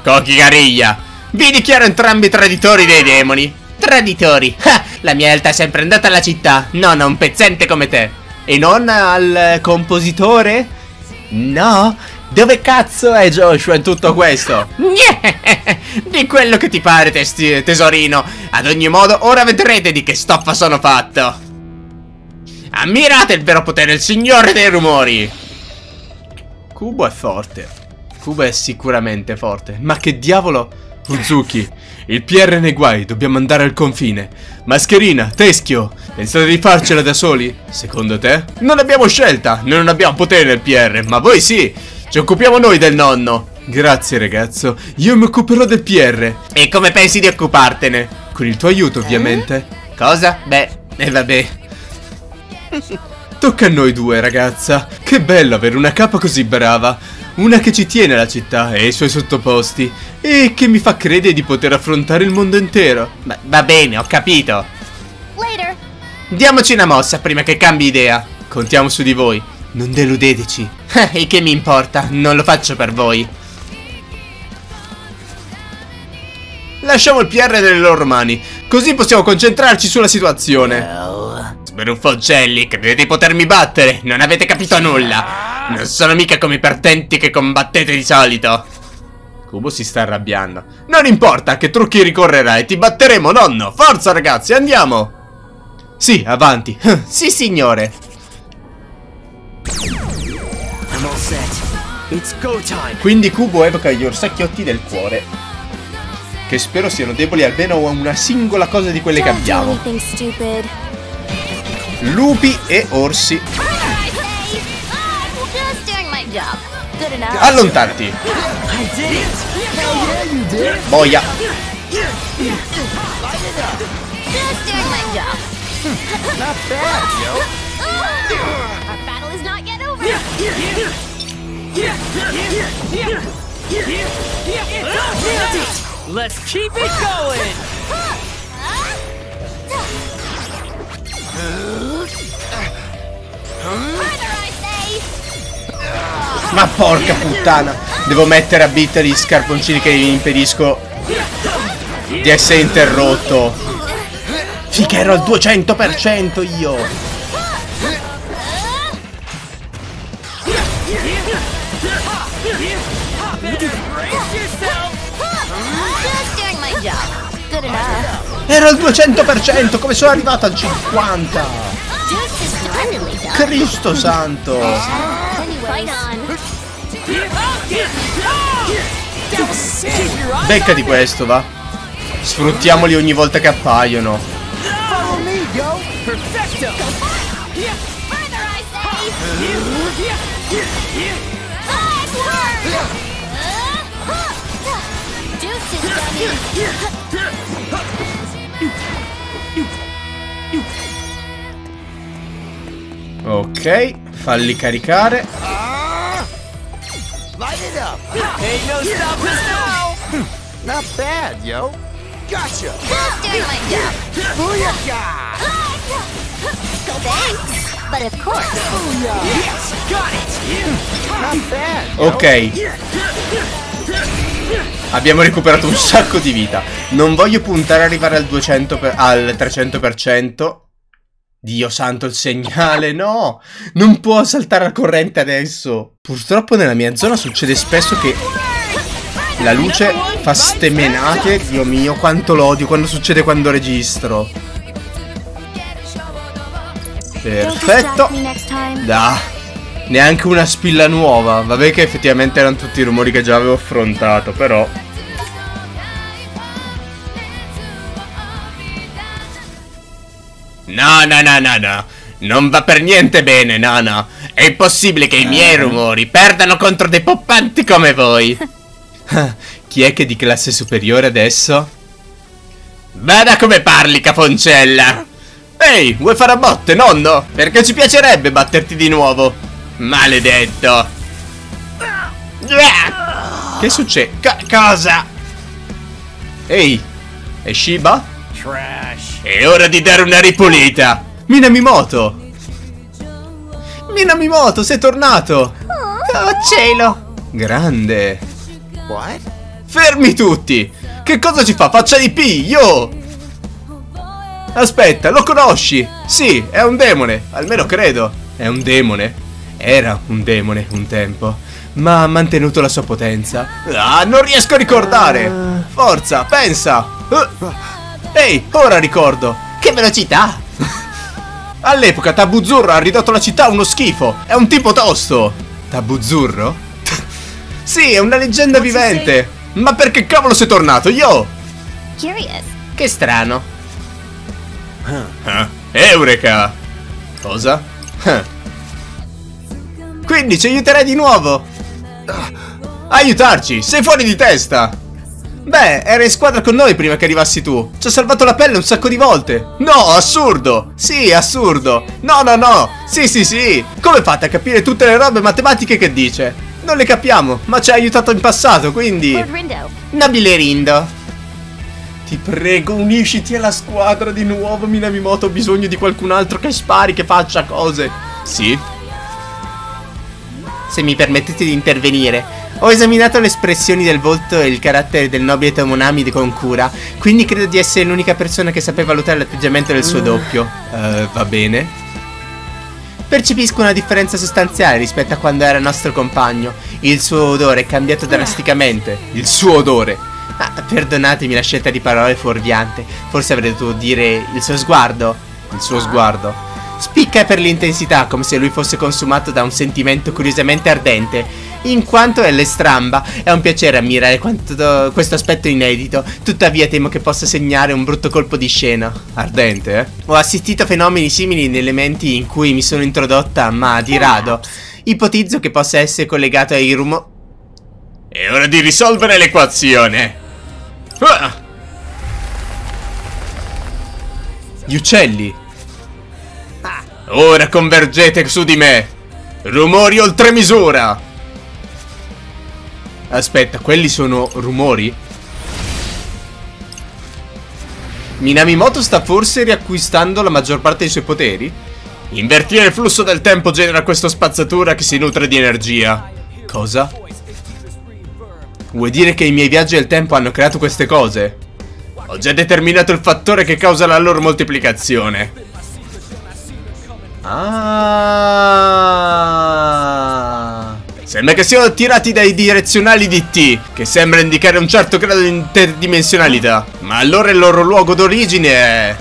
Koki Cariglia, vi dichiaro entrambi traditori dei demoni. Traditori. Ah, la mia elta è sempre andata alla città, non a un pezzente come te. E non al compositore? No? Dove cazzo è Joshua in tutto questo? Di quello che ti pare, tesorino. Ad ogni modo, ora vedrete di che stoffa sono fatto. Ammirate il vero potere, il signore dei rumori. Kubo è forte. Kubo è sicuramente forte. Ma che diavolo? Uzuki, il P R nei guai, dobbiamo andare al confine. Mascherina, teschio, pensate di farcela da soli? Secondo te? Non abbiamo scelta, noi non abbiamo potere nel P R, ma voi sì. Ci occupiamo noi del nonno. Grazie ragazzo, io mi occuperò del P R. E come pensi di occupartene? Con il tuo aiuto ovviamente. Cosa? Beh, e eh, vabbè. Tocca a noi due ragazza. Che bello avere una capa così brava. Una che ci tiene alla città e ai suoi sottoposti. E che mi fa credere di poter affrontare il mondo intero. Ma va bene, ho capito. Later. Diamoci una mossa prima che cambi idea. Contiamo su di voi. Non deludeteci. E che mi importa, non lo faccio per voi. Lasciamo il P R nelle loro mani, così possiamo concentrarci sulla situazione. Well. Sberuffogelli, credete di potermi battere? Non avete capito nulla. Non sono mica come i partenti che combattete di solito. Kubo si sta arrabbiando. Non importa che trucchi ricorrerai, ti batteremo nonno. Forza ragazzi, andiamo. Sì, avanti. Sì signore. Quindi Kubo evoca gli orsacchiotti del cuore, che spero siano deboli almeno a una singola cosa di quelle che abbiamo. Lupi e orsi. Allontanati. Boia. Let's keep it going. Ma porca puttana, devo mettere a Beat gli scarponcini che gli impedisco di essere interrotto. Fica, ero al duecento per cento io. Ero al duecento per cento, come sono arrivato al cinquanta per cento? Cristo santo! Becca di questo, va. Sfruttiamoli ogni volta che appaiono. Ok, falli caricare. Ok. Abbiamo recuperato un sacco di vita. Non voglio puntare ad arrivare al duecento per, al trecento per cento. Dio santo il segnale, no! Non può saltare al corrente adesso. Purtroppo nella mia zona succede spesso che la luce fa ste menate. Dio mio, quanto l'odio quando succede quando registro. Perfetto. Da. Neanche una spilla nuova. Vabbè che effettivamente erano tutti i rumori che già avevo affrontato, però... No, no, no, no, no. Non va per niente bene, no, no. È impossibile che i miei rumori perdano contro dei poppanti come voi. Chi è che è di classe superiore adesso? Vada come parli, caponcella. Ehi, vuoi fare a botte, nonno? Perché ci piacerebbe batterti di nuovo. Maledetto. Che succede? C cosa? Ehi, è Shiba? Trash. È ora di dare una ripulita. Minamimoto! Minamimoto, sei tornato! Oh cielo! Grande! What? Fermi tutti! Che cosa ci fa? Faccia di piglio! Aspetta, lo conosci? Sì, è un demone, almeno credo. È un demone? Era un demone un tempo, ma ha mantenuto la sua potenza. Ah, non riesco a ricordare! Forza, pensa! Uh. Ehi, ora ricordo! Che velocità! All'epoca Tabuzzurro ha ridotto la città a uno schifo. È un tipo tosto. Tabuzzurro? Sì, è una leggenda vivente. Ma perché cavolo sei tornato? Io? Curious. Che strano. Huh. Eureka. Cosa? Huh. Quindi ci aiuterai di nuovo? Aiutarci? Sei fuori di testa. Beh, era in squadra con noi prima che arrivassi tu. Ci ha salvato la pelle un sacco di volte. No, assurdo. Sì, assurdo. No, no, no. Sì, sì, sì. Come fate a capire tutte le robe matematiche che dice? Non le capiamo, ma ci ha aiutato in passato, quindi... Nobile Rindo. Ti prego, unisciti alla squadra di nuovo, Minamimoto. Ho bisogno di qualcun altro che spari, che faccia cose. Sì? Se mi permettete di intervenire... Ho esaminato le espressioni del volto e il carattere del nobile Tomonami con cura, quindi credo di essere l'unica persona che sapeva valutare l'atteggiamento del suo doppio. Uh, va bene. Percepisco una differenza sostanziale rispetto a quando era nostro compagno. Il suo odore è cambiato drasticamente. Il suo odore. Ah, perdonatemi la scelta di parole fuorviante. Forse avrei dovuto dire il suo sguardo. Il suo sguardo. Spicca per l'intensità, come se lui fosse consumato da un sentimento curiosamente ardente, in quanto è l'estramba. È un piacere ammirare quanto questo aspetto inedito, tuttavia temo che possa segnare un brutto colpo di scena. Ardente, eh? Ho assistito a fenomeni simili in elementi in cui mi sono introdotta, ma di rado. Ipotizzo che possa essere collegato ai rumori. È ora di risolvere l'equazione. Ah! Gli uccelli. Ora convergete su di me. Rumori oltre misura. Aspetta, quelli sono rumori? Minamimoto sta forse riacquistando la maggior parte dei suoi poteri? Invertire il flusso del tempo genera questa spazzatura che si nutre di energia. Cosa? Vuoi dire che i miei viaggi del tempo hanno creato queste cose? Ho già determinato il fattore che causa la loro moltiplicazione. Ah. Sembra che siano attirati dai direzionali di T, che sembra indicare un certo grado di interdimensionalità. Ma allora il loro luogo d'origine è...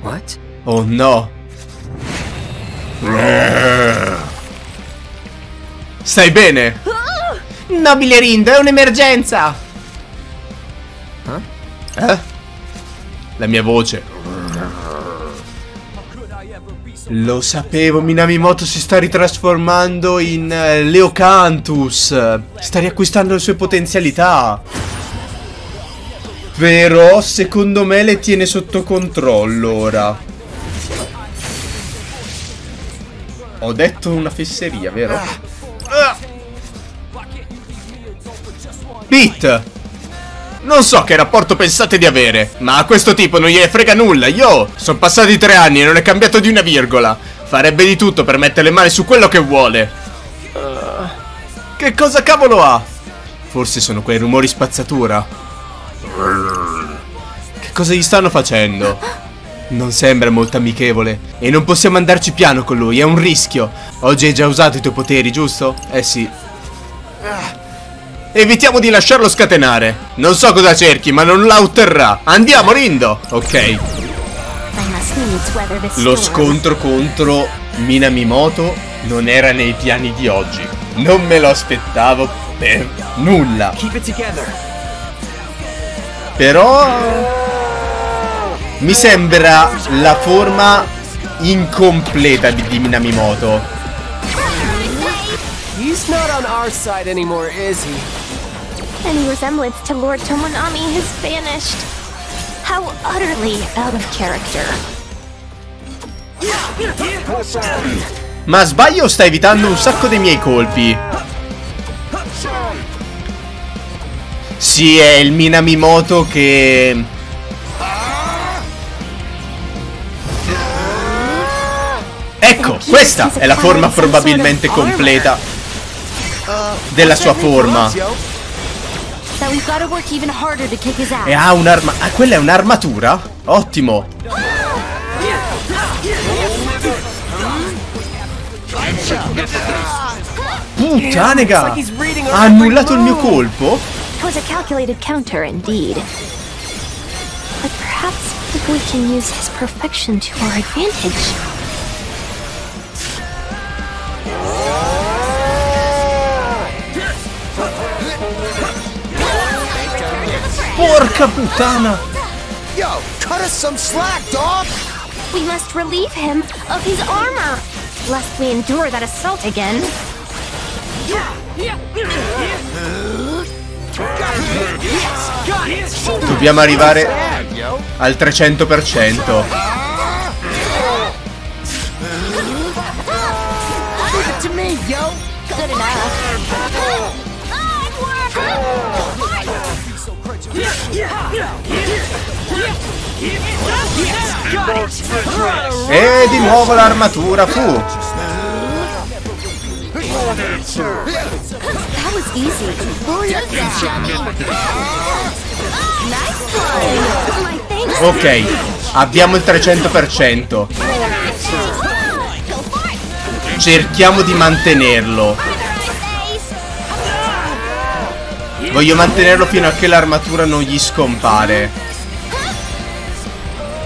What? Oh no. Stai bene? Oh, nobile Rindo, è un'emergenza! Eh? Eh? La mia voce. Lo sapevo, Minamimoto si sta ritrasformando in uh, Leocantus. Sta riacquistando le sue potenzialità. Però, secondo me, le tiene sotto controllo ora. Ho detto una fesseria, vero? Beat! Non so che rapporto pensate di avere, ma a questo tipo non gliene frega nulla, io! Sono passati tre anni e non è cambiato di una virgola. Farebbe di tutto per mettere le mani su quello che vuole. uh, Che cosa cavolo ha? Forse sono quei rumori spazzatura. Che cosa gli stanno facendo? Non sembra molto amichevole. E non possiamo andarci piano con lui, è un rischio. Oggi hai già usato i tuoi poteri, giusto? Eh sì. Evitiamo di lasciarlo scatenare. Non so cosa cerchi, ma non la otterrà. Andiamo, Rindo. Ok. Lo scontro contro Minamimoto non era nei piani di oggi. Non me lo aspettavo per nulla. Però mi sembra la forma incompleta di Minamimoto. He's not on our side anymore, is he? Any resemblance to Lord Tomonami has vanished. How utterly out of character. Ma sbaglio o sta evitando un sacco dei miei colpi? Sì, è il Minamimoto che... Ecco, questa è la forma probabilmente completa della sua forma. E ha un'arma... Ah, quella è un'armatura? Ottimo. Puttanega! Ha annullato il mio colpo? Porca puttana! Yo, cut us some slack, dog! We must relieve him of his armor, lest we endure that assault again. Dobbiamo arrivare al trecento per cento. E di nuovo l'armatura fu. Ok, abbiamo il trecento per cento. Cerchiamo di mantenerlo. Voglio mantenerlo fino a che l'armatura non gli scompare.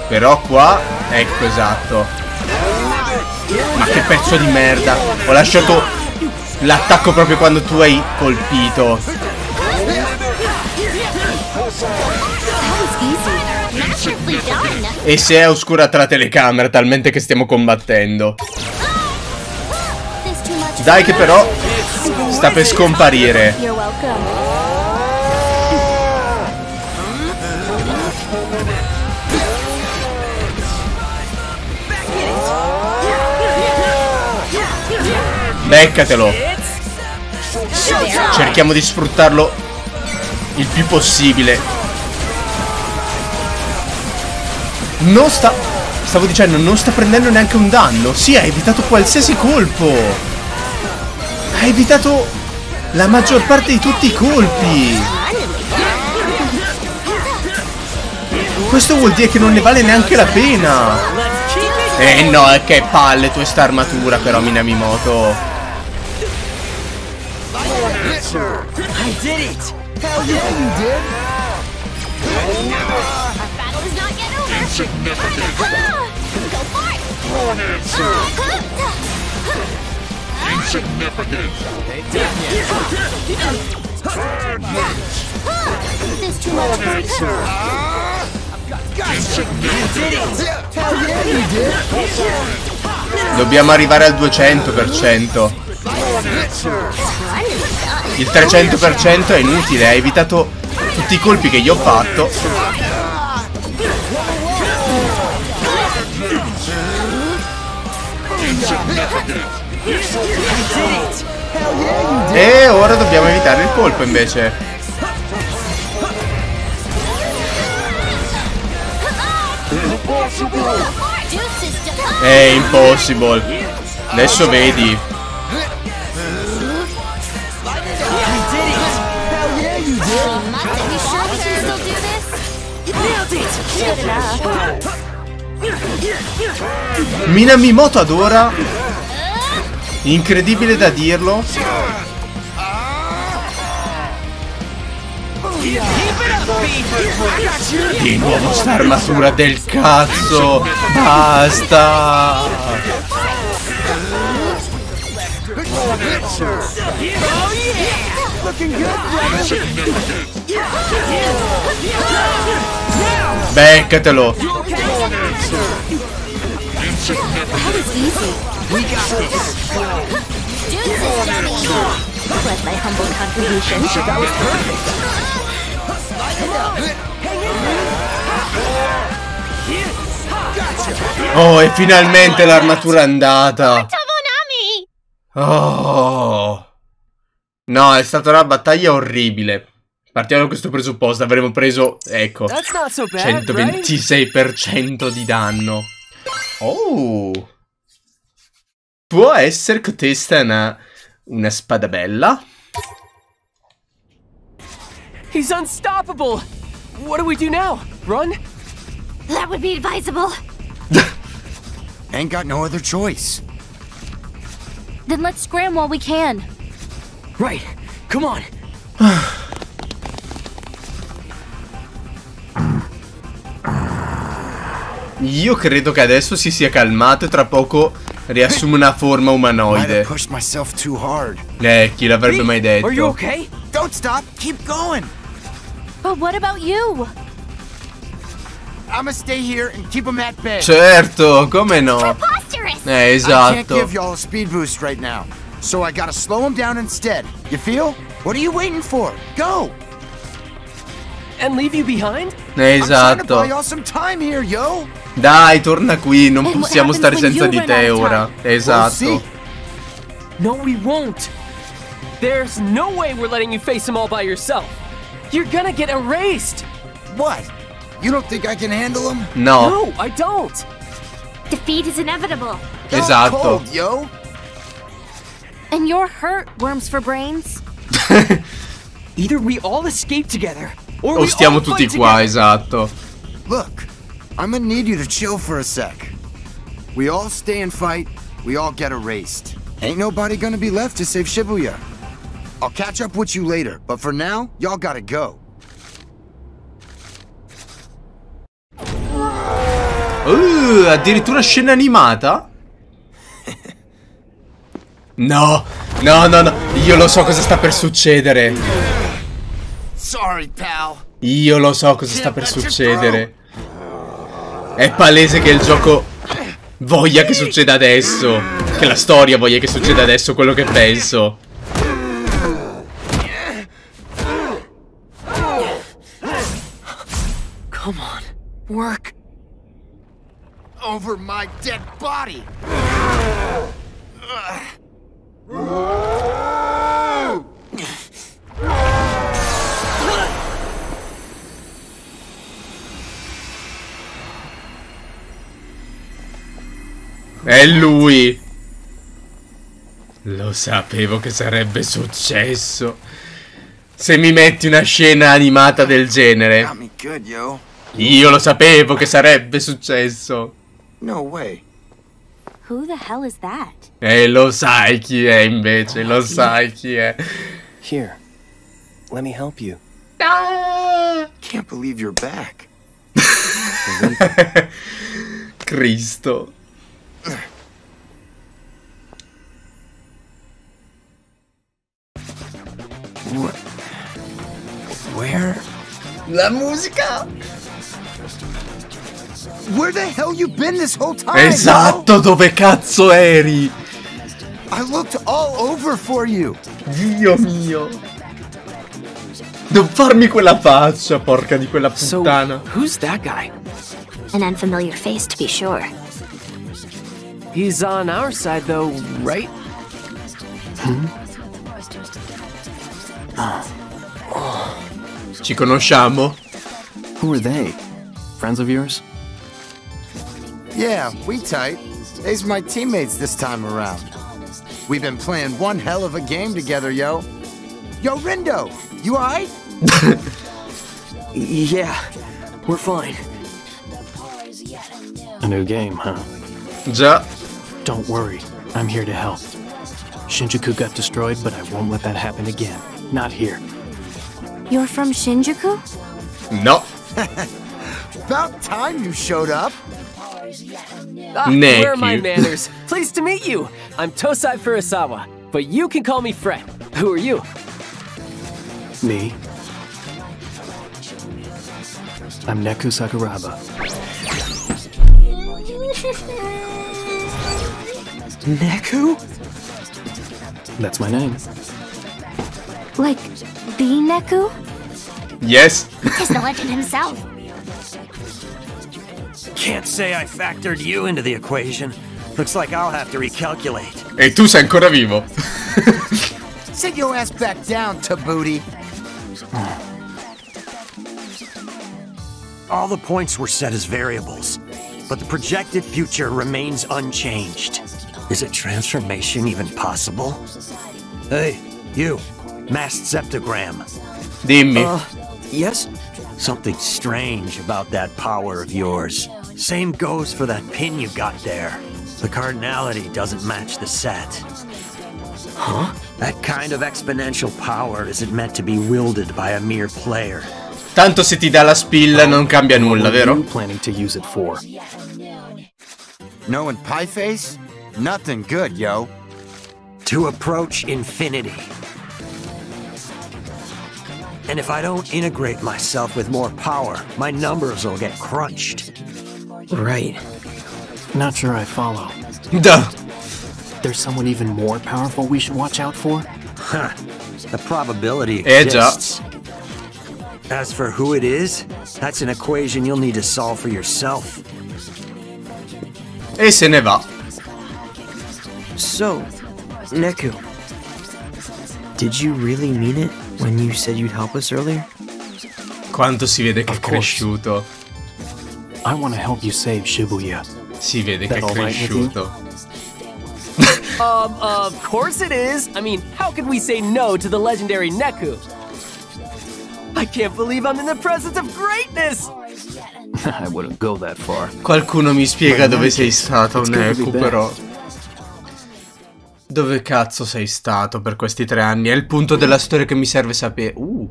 Però qua... Ecco, esatto. Ma che pezzo di merda. Ho lasciato... l'attacco proprio quando tu hai colpito. E se è oscura tra telecamera, talmente che stiamo combattendo. Dai che però sta per scomparire. Beccatelo. Cerchiamo di sfruttarlo il più possibile. Non sta... Stavo dicendo, non sta prendendo neanche un danno. Sì, ha evitato qualsiasi colpo. Ha evitato la maggior parte di tutti i colpi. Questo vuol dire che non ne vale neanche la pena. Eh no, è che palle tu e sta armatura però, Minamimoto. I did it! Hell yeah, you did! Our battle is not yet over! Insignificant! Go for it! Answer! Insignificant! They did it! There's too much for it! Insignificant! Did it! Hell yeah, you did! Dobbiamo arrivare al duecento per cento. Il trecento per cento è inutile, ha evitato tutti i colpi che gli ho fatto. E ora dobbiamo evitare il colpo invece. È impossibile. Adesso vedi. Minamimoto adora. Incredibile da dirlo. Di nuovo sta armatura del cazzo. Basta. Beccatelo. Dude, this Johnny! Bless my humble contribution. That was perfect! Light it up! Oh, e finalmente l'armatura è andata! Oh! No, è stata una battaglia orribile. Partiamo da questo presupposto, avremmo preso, ecco, centoventisei per cento di danno. Oh! Può essere che questa è una, una spada bella. He's unstoppable. What do we do now? Run? That would be advisable. Ain't got no other choice. Then let's scram while we can. Right. Come on. Io credo che adesso si sia calmato e tra poco riassume una forma umanoide. Eh, chi l'avrebbe mai detto? Don't stop, keep going. But what about you? I'ma stay here and keep him at bay. Certo, come no? Eh, esatto. So I gotta slow him down instead. You feel? What are you waiting for? Go! And leave you behind? Esatto. Dai, torna qui, non possiamo stare senza di te ora. Esatto. No, we won't. There's no way we're letting you face him all by yourself. You're gonna get erased. What? You don't think I can handle him? No. No, I don't. Defeat is inevitable. Esatto. Yo. And you're hurt, worms for brains. Either we all escape together, or we stiamo all tutti qua, together. Esatto. Look, I'm gonna need you to chill for a sec. We all stay and fight. We all get erased. Ain't nobody gonna be left to save Shibuya. I'll catch up with you later, but for now, y'all gotta go. Uh, addirittura scena animata. No, no, no, no, io lo so cosa sta per succedere. Sorry, pal. Io lo so cosa sta per succedere. È palese che il gioco voglia che succeda adesso. Che la storia voglia che succeda adesso quello che penso. Come on, work. Over my dead body. È lui. Lo sapevo che sarebbe successo. Se mi metti una scena animata del genere. Io lo sapevo che sarebbe successo. No way. Who the hell is that? Eh, lo sai chi è invece, lo sai chi è. Here. Let me help you. Ah! Can't believe you're back. Cristo. Where? La musica. Where the hell you been this whole time? Esatto, dove cazzo eri? I looked all over for you. Dio mio. Non farmi quella faccia, porca di quella puttana. So, who's that guy? An unfamiliar face to be sure. He's on our side though, right? Hmm? Oh. Ci conosciamo? Who are they? Friends of yours? Yeah, we tight. They's my teammates this time around. We've been playing one hell of a game together, yo. Yo, Rindo, you alright? Yeah, we're fine. A new game, huh? Ja. Don't worry, I'm here to help. Shinjuku got destroyed, but I won't let that happen again. Not here. You're from Shinjuku? No. About time you showed up. Ah, where are my manners? Pleased to meet you. I'm Tosai Furesawa, but you can call me Fred. Who are you? Me? I'm Neku Sakuraba. Neku? That's my name. Like the Neku? Yes. It's the legend himself. Can't say I factored you into the equation. Looks like I'll have to recalculate. E tu sei ancora vivo. Sit your ass back down, Tabooty. All the points were set as variables, but the projected future remains unchanged. Is a transformation even possible? Hey, you, masked septogram. Dimmi. Uh, yes? Something strange about that power of yours. Same goes for that pin you got there. The cardinality doesn't match the set. Huh? That kind of exponential power isn't meant to be wielded by a mere player. Tanto se ti dà la spilla oh, non cambia nulla, vero? Planning to use it for. No in pie face? Nothing good, yo. To approach infinity. And if I don't integrate myself with more power, my numbers will get crunched. Right. Not sure I follow. Duh. There's someone even more powerful we should watch out for? Huh. The probability exists. As for who it is, that's an equation you'll need to solve for yourself. E se ne va. So, Neku, did you really mean it when you said you'd help us earlier? Quanto si vede che è cresciuto. I want to help you save Shibuya. Si vede che è cresciuto. um, of course it is. I mean, how could we say no to the legendary Neku? I can't believe I'm in the presence of greatness. I wouldn't go that far. Qualcuno mi spiega dove sei stato, Neku, però. Dove cazzo sei stato per questi tre anni? È il punto della storia che mi serve sapere. Uh,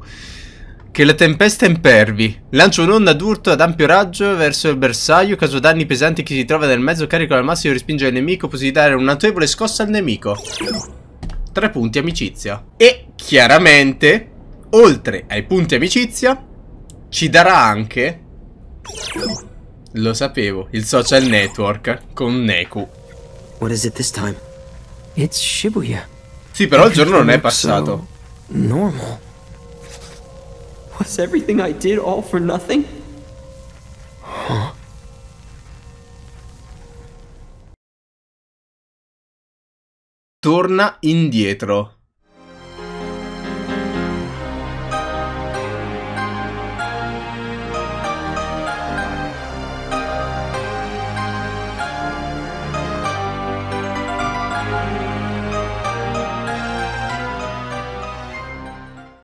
che la tempesta impervi. Lancia un'onda d'urto ad ampio raggio verso il bersaglio, causa danni pesanti che si trova nel mezzo, carico al massimo e respinge il nemico, così dare una notevole scossa al nemico. Tre punti amicizia. E chiaramente, oltre ai punti amicizia, ci darà anche... Lo sapevo, il social network con Neku. What is it this time? It's Shibuya. Sì, però il giorno non è passato. Normal. Was everything I did all for nothing? Huh? Torna indietro.